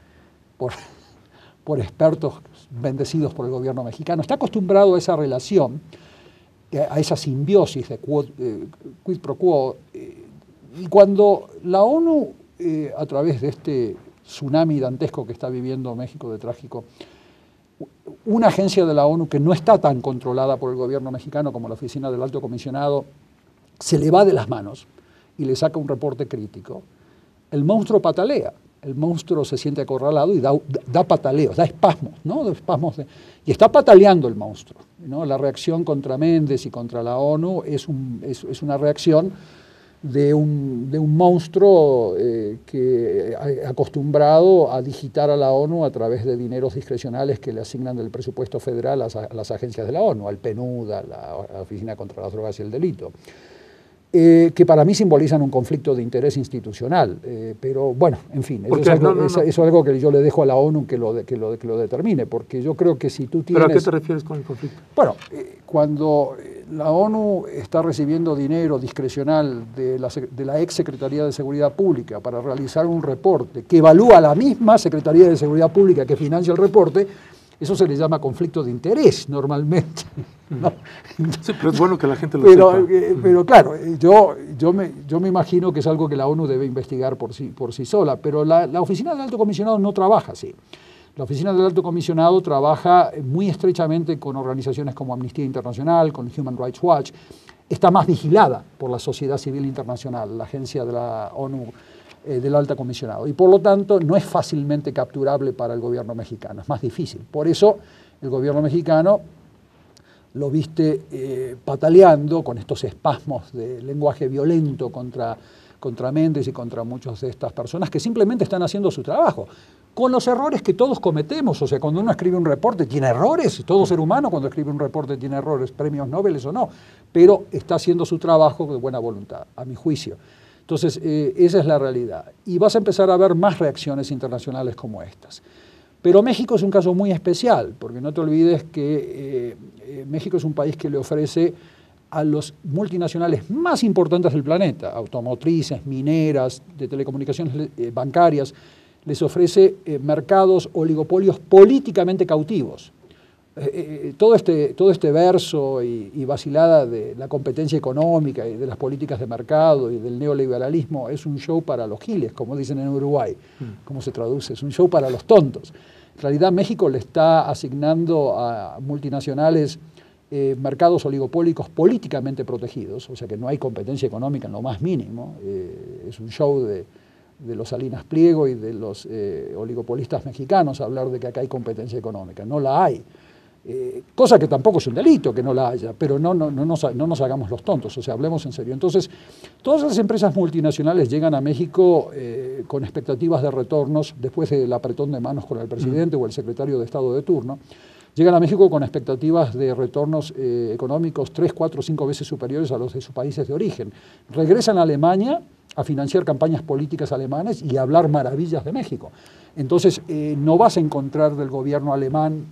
por por expertos bendecidos por el gobierno mexicano. Está acostumbrado a esa relación, a esa simbiosis de quod, eh, quid pro quo. Eh, y cuando la ONU, eh, a través de este tsunami dantesco que está viviendo México de trágico, una agencia de la ONU que no está tan controlada por el gobierno mexicano como la oficina del alto comisionado, se le va de las manos y le saca un reporte crítico, el monstruo patalea. El monstruo se siente acorralado y da, da pataleos, da espasmos, ¿no? Espasmos de, y está pataleando el monstruo, ¿no? La reacción contra Méndez y contra la ONU es, un, es, es una reacción de un, de un monstruo eh, que acostumbrado a digitar a la ONU a través de dineros discrecionales que le asignan del presupuesto federal a, a las agencias de la ONU, al PNUD, a la, a la Oficina contra las Drogas y el Delito. Eh, que para mí simbolizan un conflicto de interés institucional, eh, pero bueno, en fin, eso es, algo, no, no, es, no. eso es algo que yo le dejo a la ONU que lo, de, que, lo de, que lo determine, porque yo creo que si tú tienes... ¿Pero a qué te refieres con el conflicto? Bueno, eh, cuando la ONU está recibiendo dinero discrecional de la, de la ex Secretaría de Seguridad Pública para realizar un reporte que evalúa a la misma Secretaría de Seguridad Pública que financia el reporte, eso se le llama conflicto de interés normalmente, ¿no? Sí, pero es bueno que la gente lo pero, sepa. Eh, pero claro, yo, yo, me, yo me imagino que es algo que la ONU debe investigar por sí, por sí sola, pero la, la Oficina del Alto Comisionado no trabaja así. La Oficina del Alto Comisionado trabaja muy estrechamente con organizaciones como Amnistía Internacional, con Human Rights Watch. Está más vigilada por la sociedad civil internacional, la agencia de la ONU del alta comisionado, y por lo tanto no es fácilmente capturable para el gobierno mexicano, es más difícil. Por eso el gobierno mexicano lo viste eh, pataleando con estos espasmos de lenguaje violento contra, contra Méndez y contra muchas de estas personas que simplemente están haciendo su trabajo, con los errores que todos cometemos. O sea, cuando uno escribe un reporte tiene errores, todo ser humano cuando escribe un reporte tiene errores, premios Nobel o no, pero está haciendo su trabajo de buena voluntad, a mi juicio. Entonces, eh, esa es la realidad. Y vas a empezar a ver más reacciones internacionales como estas. Pero México es un caso muy especial, porque no te olvides que eh, eh, México es un país que le ofrece a los multinacionales más importantes del planeta, automotrices, mineras, de telecomunicaciones, eh, bancarias, les ofrece eh, mercados, oligopolios políticamente cautivos. Eh, eh, todo, este, todo este verso y, y vacilada de la competencia económica y de las políticas de mercado y del neoliberalismo es un show para los giles, como dicen en Uruguay, mm. ¿cómo se traduce? Es un show para los tontos. En realidad México le está asignando a multinacionales eh, mercados oligopólicos políticamente protegidos, o sea que no hay competencia económica en lo más mínimo, eh, es un show de... de los Salinas Pliego y de los eh, oligopolistas mexicanos hablar de que acá hay competencia económica. No la hay. Eh, cosa que tampoco es un delito que no la haya, pero no, no, no, nos, no nos hagamos los tontos, o sea, hablemos en serio. Entonces, todas las empresas multinacionales llegan a México eh, con expectativas de retornos después del apretón de manos con el presidente mm. o el secretario de Estado de turno, Llegan a México con expectativas de retornos eh, económicos tres, cuatro, cinco veces superiores a los de sus países de origen. Regresan a Alemania a financiar campañas políticas alemanas y a hablar maravillas de México. Entonces, eh, no vas a encontrar del gobierno alemán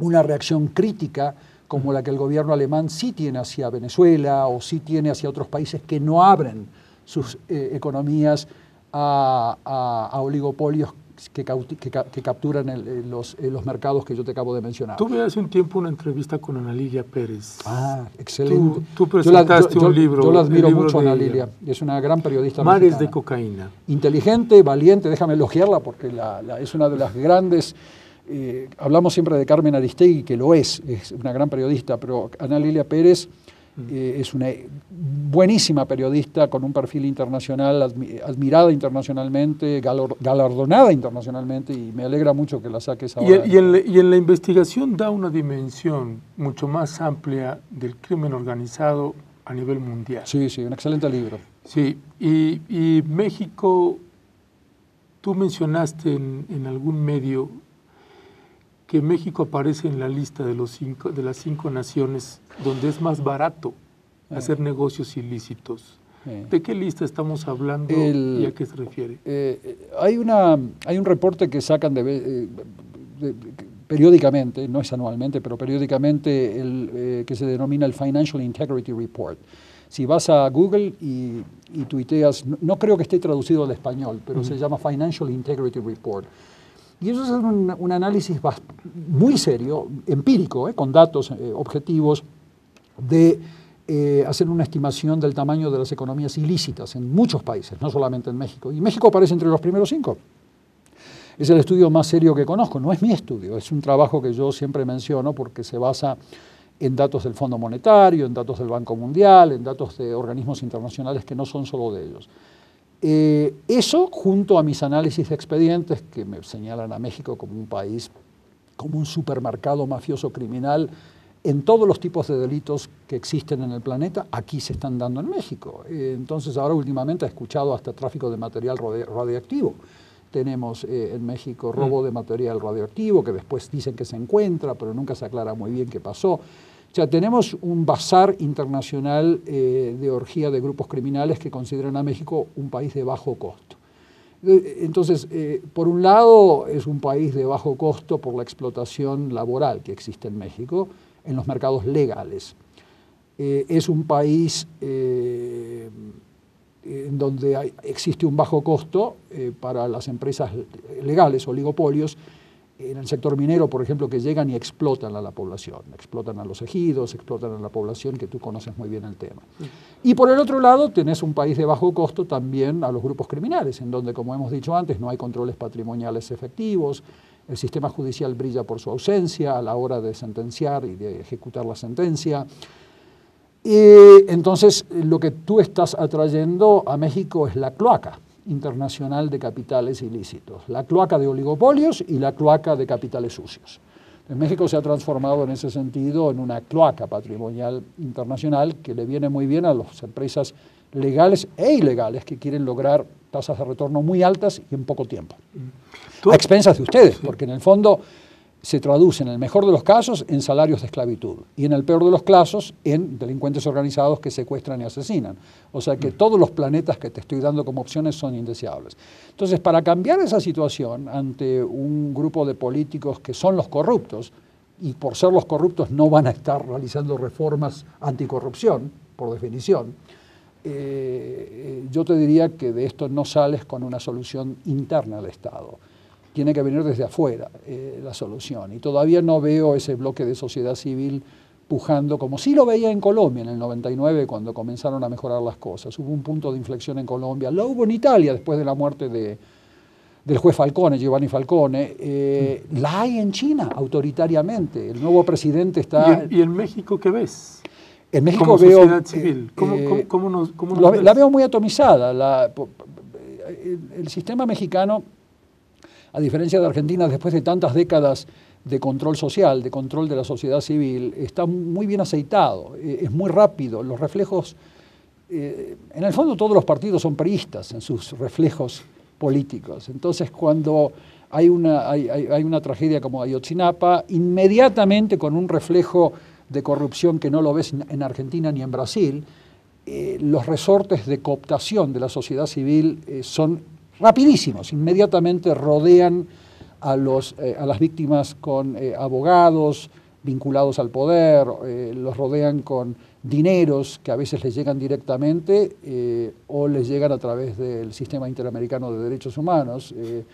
una reacción crítica como la que el gobierno alemán sí tiene hacia Venezuela o sí tiene hacia otros países que no abren sus eh, economías a, a, a oligopolios que, que, que capturan el, los, los mercados que yo te acabo de mencionar. Tuve hace un tiempo una entrevista con Ana Lilia Pérez. Ah, excelente. Tú, tú presentaste yo la, yo, un yo, libro. Yo la admiro mucho a Ana Lilia, es una gran periodista mexicana. Mares de cocaína. Inteligente, valiente, déjame elogiarla porque la, la, es una de las grandes... Eh, hablamos siempre de Carmen Aristegui, que lo es, es una gran periodista, pero Ana Lilia Pérez... Eh, es una buenísima periodista con un perfil internacional, admi admirada internacionalmente, galor galardonada internacionalmente, y me alegra mucho que la saques ahora. Y, y, en la, y en la investigación da una dimensión mucho más amplia del crimen organizado a nivel mundial. Sí, sí, un excelente libro. Sí, y, y México, tú mencionaste en, en algún medio que México aparece en la lista de, los cinco, de las cinco naciones donde es más barato hacer eh. negocios ilícitos. Eh. ¿De qué lista estamos hablando el, y a qué se refiere? Eh, hay, una, hay un reporte que sacan de, de, de, periódicamente, no es anualmente, pero periódicamente, el, eh, que se denomina el Financial Integrity Report. Si vas a Google y, y tuiteas, no, no creo que esté traducido al español, pero uh-huh. se llama Financial Integrity Report. Y eso es un, un análisis muy serio, empírico, eh, con datos eh, objetivos, de eh, hacer una estimación del tamaño de las economías ilícitas en muchos países, no solamente en México. Y México aparece entre los primeros cinco. Es el estudio más serio que conozco, no es mi estudio, es un trabajo que yo siempre menciono porque se basa en datos del Fondo Monetario, en datos del Banco Mundial, en datos de organismos internacionales que no son solo de ellos. Eh, eso, junto a mis análisis de expedientes, que me señalan a México como un país, como un supermercado mafioso criminal, en todos los tipos de delitos que existen en el planeta, aquí se están dando en México. Eh, entonces, ahora últimamente he escuchado hasta tráfico de material radioactivo. Tenemos eh, en México robo de material radioactivo, que después dicen que se encuentra, pero nunca se aclara muy bien qué pasó. O sea, tenemos un bazar internacional eh, de orgía de grupos criminales que consideran a México un país de bajo costo. Entonces, eh, por un lado, es un país de bajo costo por la explotación laboral que existe en México en los mercados legales. Eh, es un país eh, en donde hay, existe un bajo costo eh, para las empresas legales, oligopolios, en el sector minero, por ejemplo, que llegan y explotan a la población, explotan a los ejidos, explotan a la población, que tú conoces muy bien el tema. Y por el otro lado, tenés un país de bajo costo también a los grupos criminales, en donde, como hemos dicho antes, no hay controles patrimoniales efectivos, el sistema judicial brilla por su ausencia a la hora de sentenciar y de ejecutar la sentencia. Y entonces, lo que tú estás atrayendo a México es la cloaca internacional de capitales ilícitos, la cloaca de oligopolios y la cloaca de capitales sucios. En México se ha transformado en ese sentido en una cloaca patrimonial internacional que le viene muy bien a las empresas legales e ilegales que quieren lograr tasas de retorno muy altas y en poco tiempo. A expensas de ustedes, porque en el fondo se traduce en el mejor de los casos en salarios de esclavitud y en el peor de los casos en delincuentes organizados que secuestran y asesinan. O sea que todos los planetas que te estoy dando como opciones son indeseables. Entonces, para cambiar esa situación ante un grupo de políticos que son los corruptos y por ser los corruptos no van a estar realizando reformas anticorrupción, por definición, eh, yo te diría que de esto no sales con una solución interna al Estado. Tiene que venir desde afuera eh, la solución. Y todavía no veo ese bloque de sociedad civil pujando, como sí lo veía en Colombia en el noventa y nueve, cuando comenzaron a mejorar las cosas. Hubo un punto de inflexión en Colombia, lo hubo en Italia después de la muerte de, del juez Falcone, Giovanni Falcone. Eh, mm. La hay en China, autoritariamente. El nuevo presidente está... ¿Y en, y en México qué ves? En México como veo... sociedad civil. Eh, ¿Cómo, cómo, cómo nos, cómo nos la, ves? La veo muy atomizada. La, el, el sistema mexicano... A diferencia de Argentina, después de tantas décadas de control social, de control de la sociedad civil, está muy bien aceitado, es muy rápido, los reflejos... Eh, en el fondo todos los partidos son priistas en sus reflejos políticos, entonces cuando hay una, hay, hay, hay una tragedia como Ayotzinapa, inmediatamente con un reflejo de corrupción que no lo ves en Argentina ni en Brasil, eh, los resortes de cooptación de la sociedad civil eh, son rapidísimos, inmediatamente rodean a, los, eh, a las víctimas con eh, abogados vinculados al poder, eh, los rodean con dineros que a veces les llegan directamente eh, o les llegan a través del sistema interamericano de derechos humanos. Eh,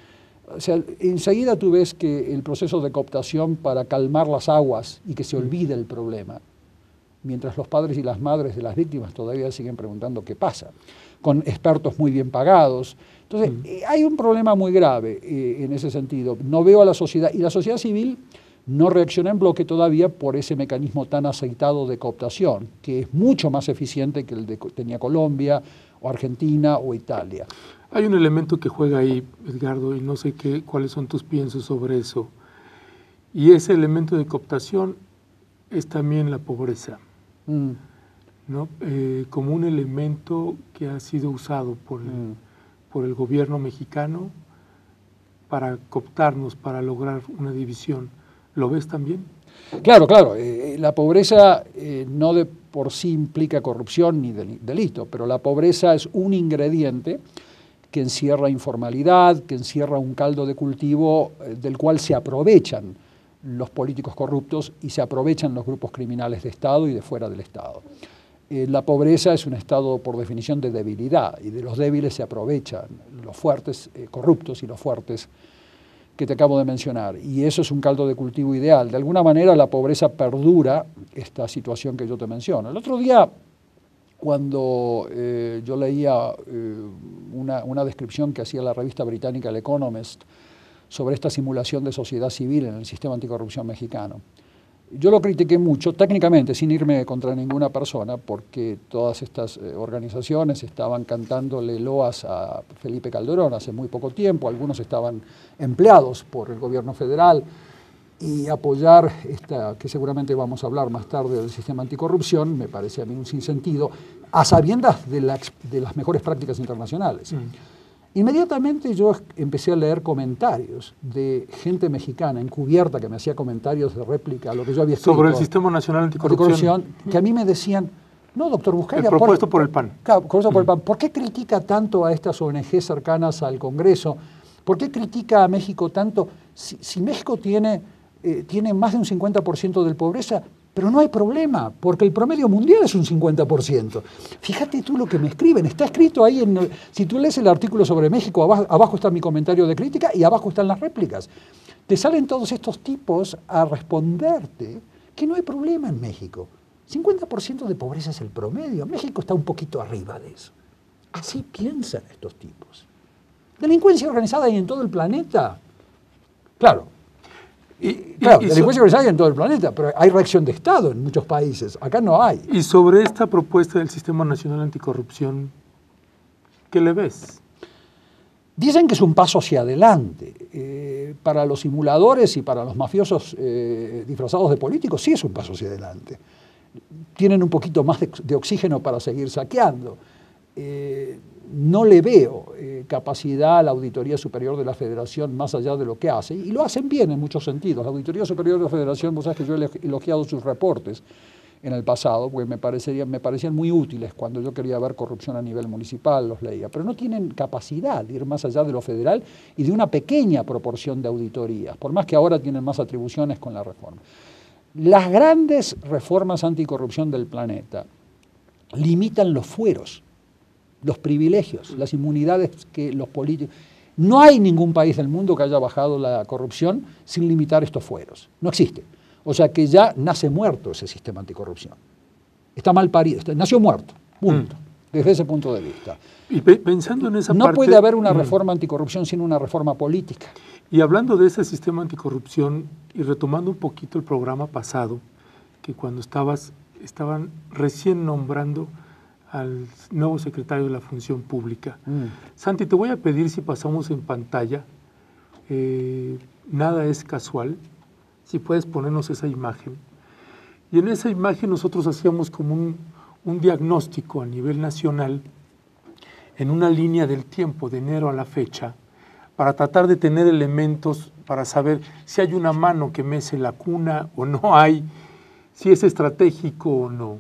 o sea, enseguida tú ves que el proceso de cooptación para calmar las aguas y que se olvide el problema, mientras los padres y las madres de las víctimas todavía siguen preguntando qué pasa, con expertos muy bien pagados. Entonces, mm. eh, hay un problema muy grave eh, en ese sentido. No veo a la sociedad, y la sociedad civil no reacciona en bloque todavía por ese mecanismo tan aceitado de cooptación, que es mucho más eficiente que el que tenía Colombia, o Argentina, o Italia. Hay un elemento que juega ahí, Edgardo, y no sé qué, cuáles son tus piensos sobre eso. Y ese elemento de cooptación es también la pobreza, mm. ¿no? Eh, como un elemento que ha sido usado por el, mm. por el gobierno mexicano para cooptarnos, para lograr una división. ¿Lo ves también? Claro, claro. Eh, la pobreza eh, no de por sí implica corrupción ni delito, pero la pobreza es un ingrediente que encierra informalidad, que encierra un caldo de cultivo eh, del cual se aprovechan los políticos corruptos y se aprovechan los grupos criminales de Estado y de fuera del Estado. Eh, la pobreza es un estado por definición de debilidad y de los débiles se aprovechan los fuertes eh, corruptos y los fuertes que te acabo de mencionar, y eso es un caldo de cultivo ideal. De alguna manera la pobreza perdura esta situación que yo te menciono. El otro día, cuando eh, yo leía eh, una, una descripción que hacía la revista británica El Economist sobre esta simulación de sociedad civil en el sistema anticorrupción mexicano, yo lo critiqué mucho, técnicamente, sin irme contra ninguna persona, porque todas estas eh, organizaciones estaban cantándole loas a Felipe Calderón hace muy poco tiempo, algunos estaban empleados por el gobierno federal, y apoyar esta, que seguramente vamos a hablar más tarde del sistema anticorrupción, me parece a mí un sinsentido, a sabiendas de, la, de las mejores prácticas internacionales. Mm. Inmediatamente yo empecé a leer comentarios de gente mexicana encubierta que me hacía comentarios de réplica a lo que yo había escrito. Sobre el Sistema Nacional Anticorrupción. Anticorrupción, que a mí me decían, no, doctor Buscaglia. El propuesto por, por el PAN. Claro, propuesto por el PAN. ¿Por qué critica tanto a estas O N G cercanas al Congreso? ¿Por qué critica a México tanto? Si, si México tiene, eh, tiene más de un cincuenta por ciento de pobreza, pero no hay problema, porque el promedio mundial es un cincuenta por ciento. Fíjate tú lo que me escriben, está escrito ahí, en, si tú lees el artículo sobre México, abajo, abajo está mi comentario de crítica y abajo están las réplicas. Te salen todos estos tipos a responderte que no hay problema en México. cincuenta por ciento de pobreza es el promedio, México está un poquito arriba de eso. Así piensan estos tipos. Delincuencia organizada hay en todo el planeta. Claro. Y, claro, y, y delincuencia organizada hay en todo el planeta, pero hay reacción de Estado en muchos países, acá no hay. Y sobre esta propuesta del Sistema Nacional Anticorrupción, ¿qué le ves? Dicen que es un paso hacia adelante. Eh, para los simuladores y para los mafiosos eh, disfrazados de políticos, sí es un paso hacia adelante. Tienen un poquito más de, de oxígeno para seguir saqueando. Eh, no le veo eh, capacidad a la Auditoría Superior de la Federación más allá de lo que hace, y lo hacen bien en muchos sentidos. La Auditoría Superior de la Federación, vos sabés que yo he elogiado sus reportes en el pasado, porque me, parecerían, me parecían muy útiles cuando yo quería ver corrupción a nivel municipal, los leía, pero no tienen capacidad de ir más allá de lo federal y de una pequeña proporción de auditorías, por más que ahora tienen más atribuciones con la reforma. Las grandes reformas anticorrupción del planeta limitan los fueros, los privilegios, las inmunidades que los políticos... No hay ningún país del mundo que haya bajado la corrupción sin limitar estos fueros. No existe. O sea que ya nace muerto ese sistema anticorrupción. Está mal parido. Está... Nació muerto. Punto. Mm. Desde ese punto de vista. Y pensando en esa no parte... No puede haber una reforma anticorrupción sin una reforma política. Y hablando de ese sistema anticorrupción y retomando un poquito el programa pasado, que cuando estabas, estaban recién nombrando al nuevo secretario de la Función Pública. Mm. Santi, te voy a pedir si pasamos en pantalla, eh, nada es casual, si puedes ponernos esa imagen. Y en esa imagen nosotros hacíamos como un, un diagnóstico a nivel nacional en una línea del tiempo, de enero a la fecha, para tratar de tener elementos para saber si hay una mano que mece la cuna o no hay, si es estratégico o no.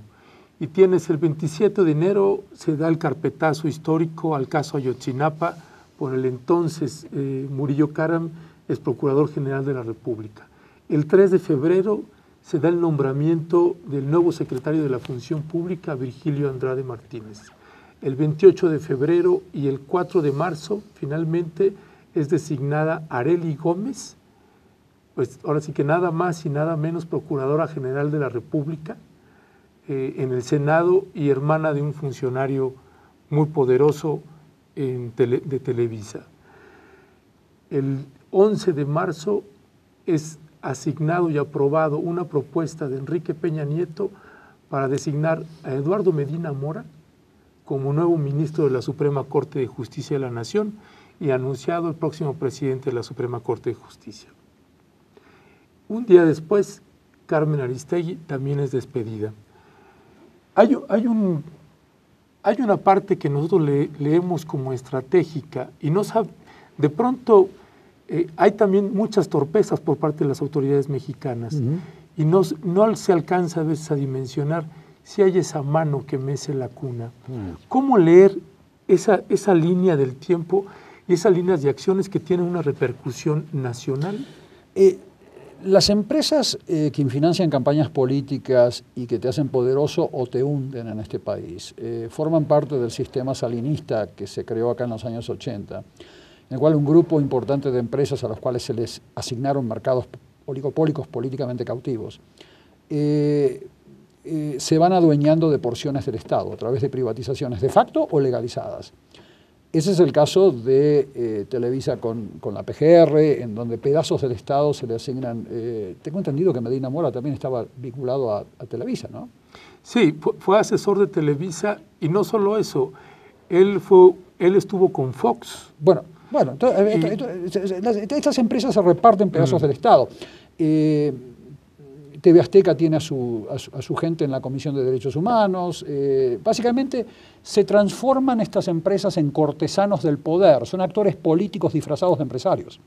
Y tienes el veintisiete de enero, se da el carpetazo histórico al caso Ayotzinapa por el entonces eh, Murillo Karam, ex Procurador General de la República. El tres de febrero se da el nombramiento del nuevo Secretario de la Función Pública, Virgilio Andrade Martínez. El veintiocho de febrero y el cuatro de marzo, finalmente, es designada Arely Gómez, pues ahora sí que nada más y nada menos Procuradora General de la República, eh, en el Senado, y hermana de un funcionario muy poderoso en tele, de Televisa. El once de marzo es asignado y aprobado una propuesta de Enrique Peña Nieto para designar a Eduardo Medina Mora como nuevo ministro de la Suprema Corte de Justicia de la Nación y anunciado el próximo presidente de la Suprema Corte de Justicia. Un día después, Carmen Aristegui también es despedida. Hay, hay, un, hay una parte que nosotros le, leemos como estratégica y no sabe, de pronto eh, hay también muchas torpezas por parte de las autoridades mexicanas. Uh-huh. Y no, no se alcanza a veces a dimensionar si hay esa mano que mece la cuna. Uh-huh. ¿Cómo leer esa, esa línea del tiempo y esas líneas de acciones que tienen una repercusión nacional? Eh, Las empresas eh, que financian campañas políticas y que te hacen poderoso o te hunden en este país eh, forman parte del sistema salinista que se creó acá en los años ochenta, en el cual un grupo importante de empresas a las cuales se les asignaron mercados oligopólicos políticamente cautivos eh, eh, se van adueñando de porciones del Estado a través de privatizaciones de facto o legalizadas. Ese es el caso de eh, Televisa con, con la P G R, en donde pedazos del Estado se le asignan. Eh, tengo entendido que Medina Mora también estaba vinculado a, a Televisa, ¿no? Sí, fue asesor de Televisa y no solo eso, él, fue, él estuvo con Fox. Bueno, bueno entonces, y... esto, esto, esto, estas empresas se reparten pedazos mm. del Estado. Eh, T V Azteca tiene a su, a, su, a su gente en la Comisión de Derechos Humanos. Eh, básicamente se transforman estas empresas en cortesanos del poder. Son actores políticos disfrazados de empresarios.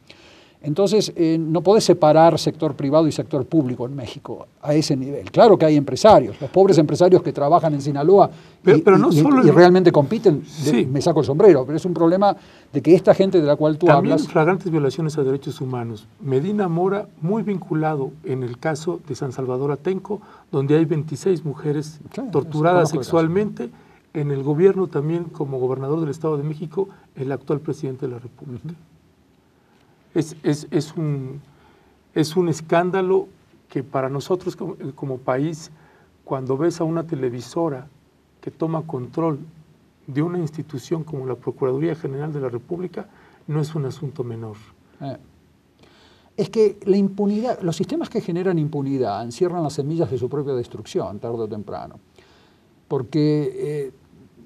Entonces, eh, no podés separar sector privado y sector público en México a ese nivel. Claro que hay empresarios, los pobres empresarios que trabajan en Sinaloa pero, y, pero no y, solo y, el... y realmente compiten, de, sí. me saco el sombrero, pero es un problema de que esta gente de la cual tú También hablas... También flagrantes violaciones a derechos humanos. Medina Mora, muy vinculado en el caso de San Salvador Atenco, donde hay veintiséis mujeres claro, torturadas sexualmente, caso. En el gobierno también como gobernador del Estado de México, el actual presidente de la República. Uh-huh. Es, es, es, un, es un escándalo que para nosotros como, como país, cuando ves a una televisora que toma control de una institución como la Procuraduría General de la República, no es un asunto menor. Eh. Es que la impunidad, los sistemas que generan impunidad encierran las semillas de su propia destrucción, tarde o temprano. Porque... Eh,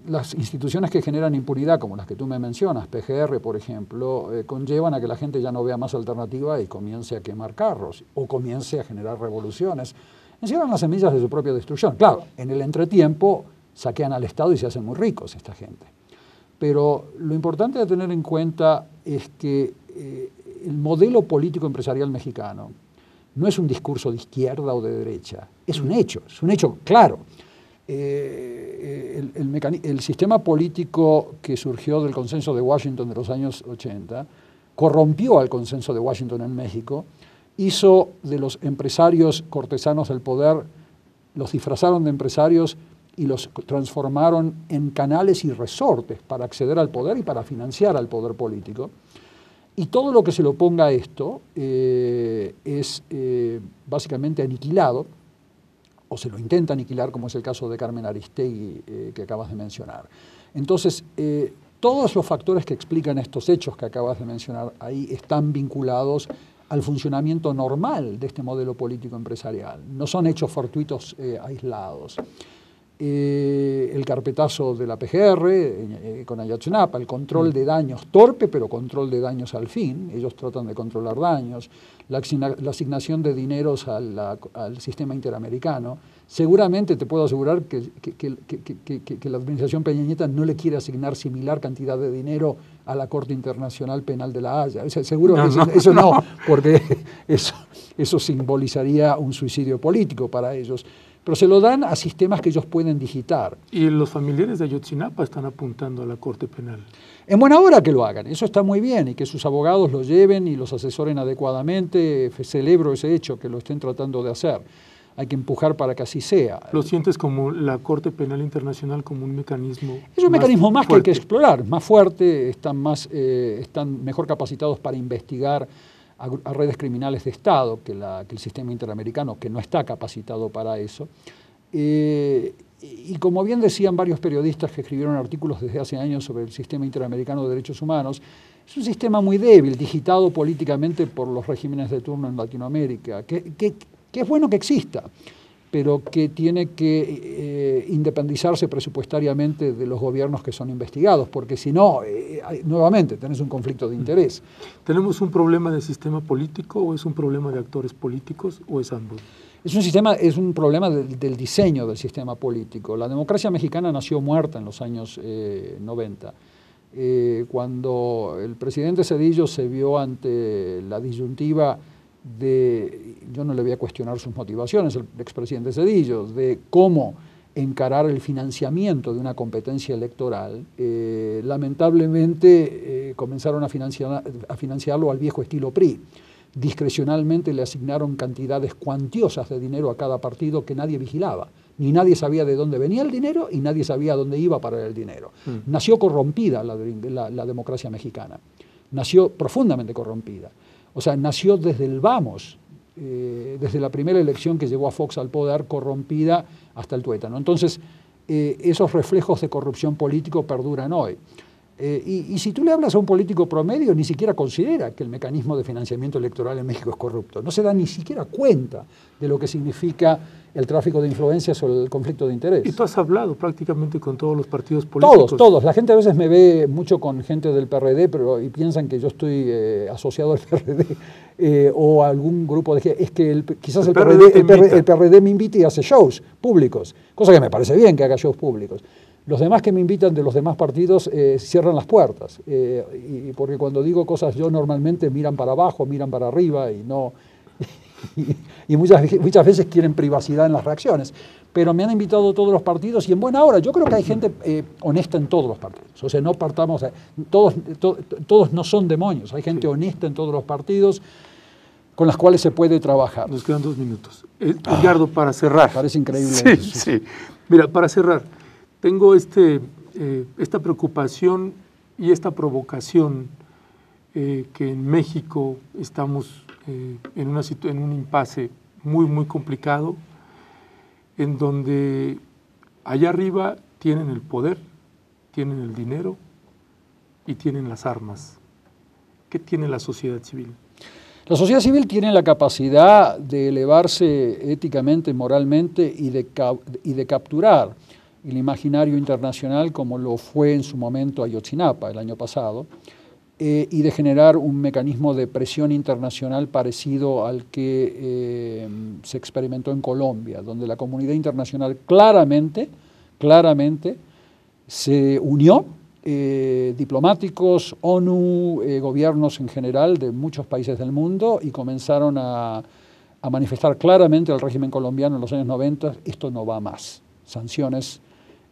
las instituciones que generan impunidad, como las que tú me mencionas, P G R, por ejemplo, eh, conllevan a que la gente ya no vea más alternativa y comience a quemar carros o comience a generar revoluciones. Encierran las semillas de su propia destrucción. Claro, en el entretiempo saquean al Estado y se hacen muy ricos esta gente. Pero lo importante de tener en cuenta es que eh, el modelo político empresarial mexicano no es un discurso de izquierda o de derecha, es un hecho, es un hecho claro. Eh, el, el, mecan... el sistema político que surgió del consenso de Washington de los años ochenta corrompió al consenso de Washington en México, hizo de los empresarios cortesanos del poder, los disfrazaron de empresarios y los transformaron en canales y resortes para acceder al poder y para financiar al poder político. Y todo lo que se le oponga a esto eh, es eh, básicamente aniquilado, o se lo intenta aniquilar, como es el caso de Carmen Aristegui eh, que acabas de mencionar. Entonces, eh, todos los factores que explican estos hechos que acabas de mencionar ahí están vinculados al funcionamiento normal de este modelo político empresarial. No son hechos fortuitos eh, aislados. Eh, el carpetazo de la P G R eh, con Ayotzinapa, el control de daños torpe, pero control de daños al fin, ellos tratan de controlar daños, la, la asignación de dineros a la, al sistema interamericano, seguramente te puedo asegurar que, que, que, que, que, que la administración Peña Nieto no le quiere asignar similar cantidad de dinero a la Corte Internacional Penal de la Haya. O sea, seguro no, que no, eso no, no. porque eso, eso simbolizaría un suicidio político para ellos. Pero se lo dan a sistemas que ellos pueden digitar. Y los familiares de Ayotzinapa están apuntando a la Corte Penal. En buena hora que lo hagan, eso está muy bien, y que sus abogados lo lleven y los asesoren adecuadamente. Celebro ese hecho, que lo estén tratando de hacer. Hay que empujar para que así sea. ¿Lo sientes como la Corte Penal Internacional como un mecanismo? Es un mecanismo más que hay que explorar, más fuerte, están, más, eh, están mejor capacitados para investigar a, a redes criminales de Estado que, la, que el sistema interamericano, que no está capacitado para eso. Eh, y como bien decían varios periodistas que escribieron artículos desde hace años sobre el sistema interamericano de derechos humanos, es un sistema muy débil, digitado políticamente por los regímenes de turno en Latinoamérica, que, que, que es bueno que exista, pero que tiene que eh, independizarse presupuestariamente de los gobiernos que son investigados, porque si no, eh, nuevamente, tenés un conflicto de interés. ¿Tenemos un problema de sistema político o es un problema de actores políticos o es ambos? Es un, sistema, es un problema de, del diseño del sistema político. La democracia mexicana nació muerta en los años eh, noventa. Eh, cuando el presidente Zedillo se vio ante la disyuntiva de, yo no le voy a cuestionar sus motivaciones, el expresidente Zedillo, de cómo encarar el financiamiento de una competencia electoral, eh, lamentablemente eh, comenzaron a, financiar, a financiarlo al viejo estilo P R I. Discrecionalmente le asignaron cantidades cuantiosas de dinero a cada partido que nadie vigilaba, ni nadie sabía de dónde venía el dinero y nadie sabía dónde iba para el dinero. Mm. Nació corrompida la, la, la democracia mexicana, nació profundamente corrompida. O sea, nació desde el vamos, eh, desde la primera elección que llevó a Fox al poder, corrompida hasta el tuétano. Entonces, eh, esos reflejos de corrupción político perduran hoy. Eh, y, y si tú le hablas a un político promedio, ni siquiera considera que el mecanismo de financiamiento electoral en México es corrupto. No se da ni siquiera cuenta de lo que significa el tráfico de influencias o el conflicto de interés. Y tú has hablado prácticamente con todos los partidos políticos. Todos, todos. La gente a veces me ve mucho con gente del P R D pero, y piensan que yo estoy eh, asociado al P R D eh, o a algún grupo de... Es que el, quizás el, el, P R D, el, P R D, el P R D me invite y hace shows públicos, cosa que me parece bien que haga shows públicos. Los demás que me invitan de los demás partidos eh, cierran las puertas, eh, y, porque cuando digo cosas yo normalmente miran para abajo, miran para arriba y no... Y, y muchas, muchas veces quieren privacidad en las reacciones. Pero me han invitado a todos los partidos y en buena hora. Yo creo que hay gente eh, honesta en todos los partidos. O sea, no partamos... Todos, to, todos no son demonios. Hay gente sí. honesta en todos los partidos con las cuales se puede trabajar. Nos quedan dos minutos. Eh, Edgardo, ah, para cerrar... Parece increíble. Sí, eso. sí. Mira, para cerrar, tengo este, eh, esta preocupación y esta provocación eh, que en México estamos eh, en, una situ en un impasse muy, muy complicado, en donde allá arriba tienen el poder, tienen el dinero y tienen las armas. ¿Qué tiene la sociedad civil? La sociedad civil tiene la capacidad de elevarse éticamente, moralmente y de, y de capturar el imaginario internacional, como lo fue en su momento Ayotzinapa el año pasado, eh, y de generar un mecanismo de presión internacional parecido al que eh, se experimentó en Colombia, donde la comunidad internacional claramente, claramente se unió, eh, diplomáticos, ONU, eh, gobiernos en general de muchos países del mundo, y comenzaron a, a manifestar claramente al régimen colombiano en los años noventa, esto no va más, sanciones.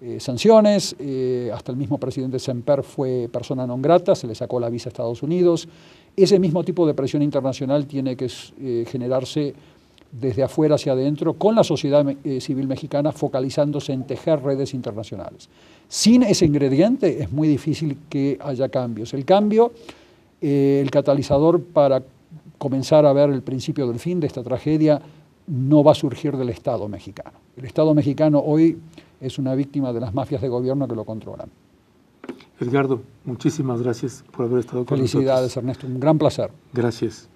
Eh, sanciones, eh, hasta el mismo presidente Semper fue persona non grata, se le sacó la visa a Estados Unidos. Ese mismo tipo de presión internacional tiene que eh, generarse desde afuera hacia adentro, con la sociedad eh, civil mexicana focalizándose en tejer redes internacionales. Sin ese ingrediente es muy difícil que haya cambios. El cambio, eh, el catalizador para comenzar a ver el principio del fin de esta tragedia, no va a surgir del Estado mexicano. El Estado mexicano hoy es una víctima de las mafias de gobierno que lo controlan. Edgardo, muchísimas gracias por haber estado con nosotros. Felicidades, Ernesto, un gran placer. Gracias.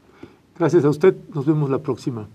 Gracias a usted, nos vemos la próxima.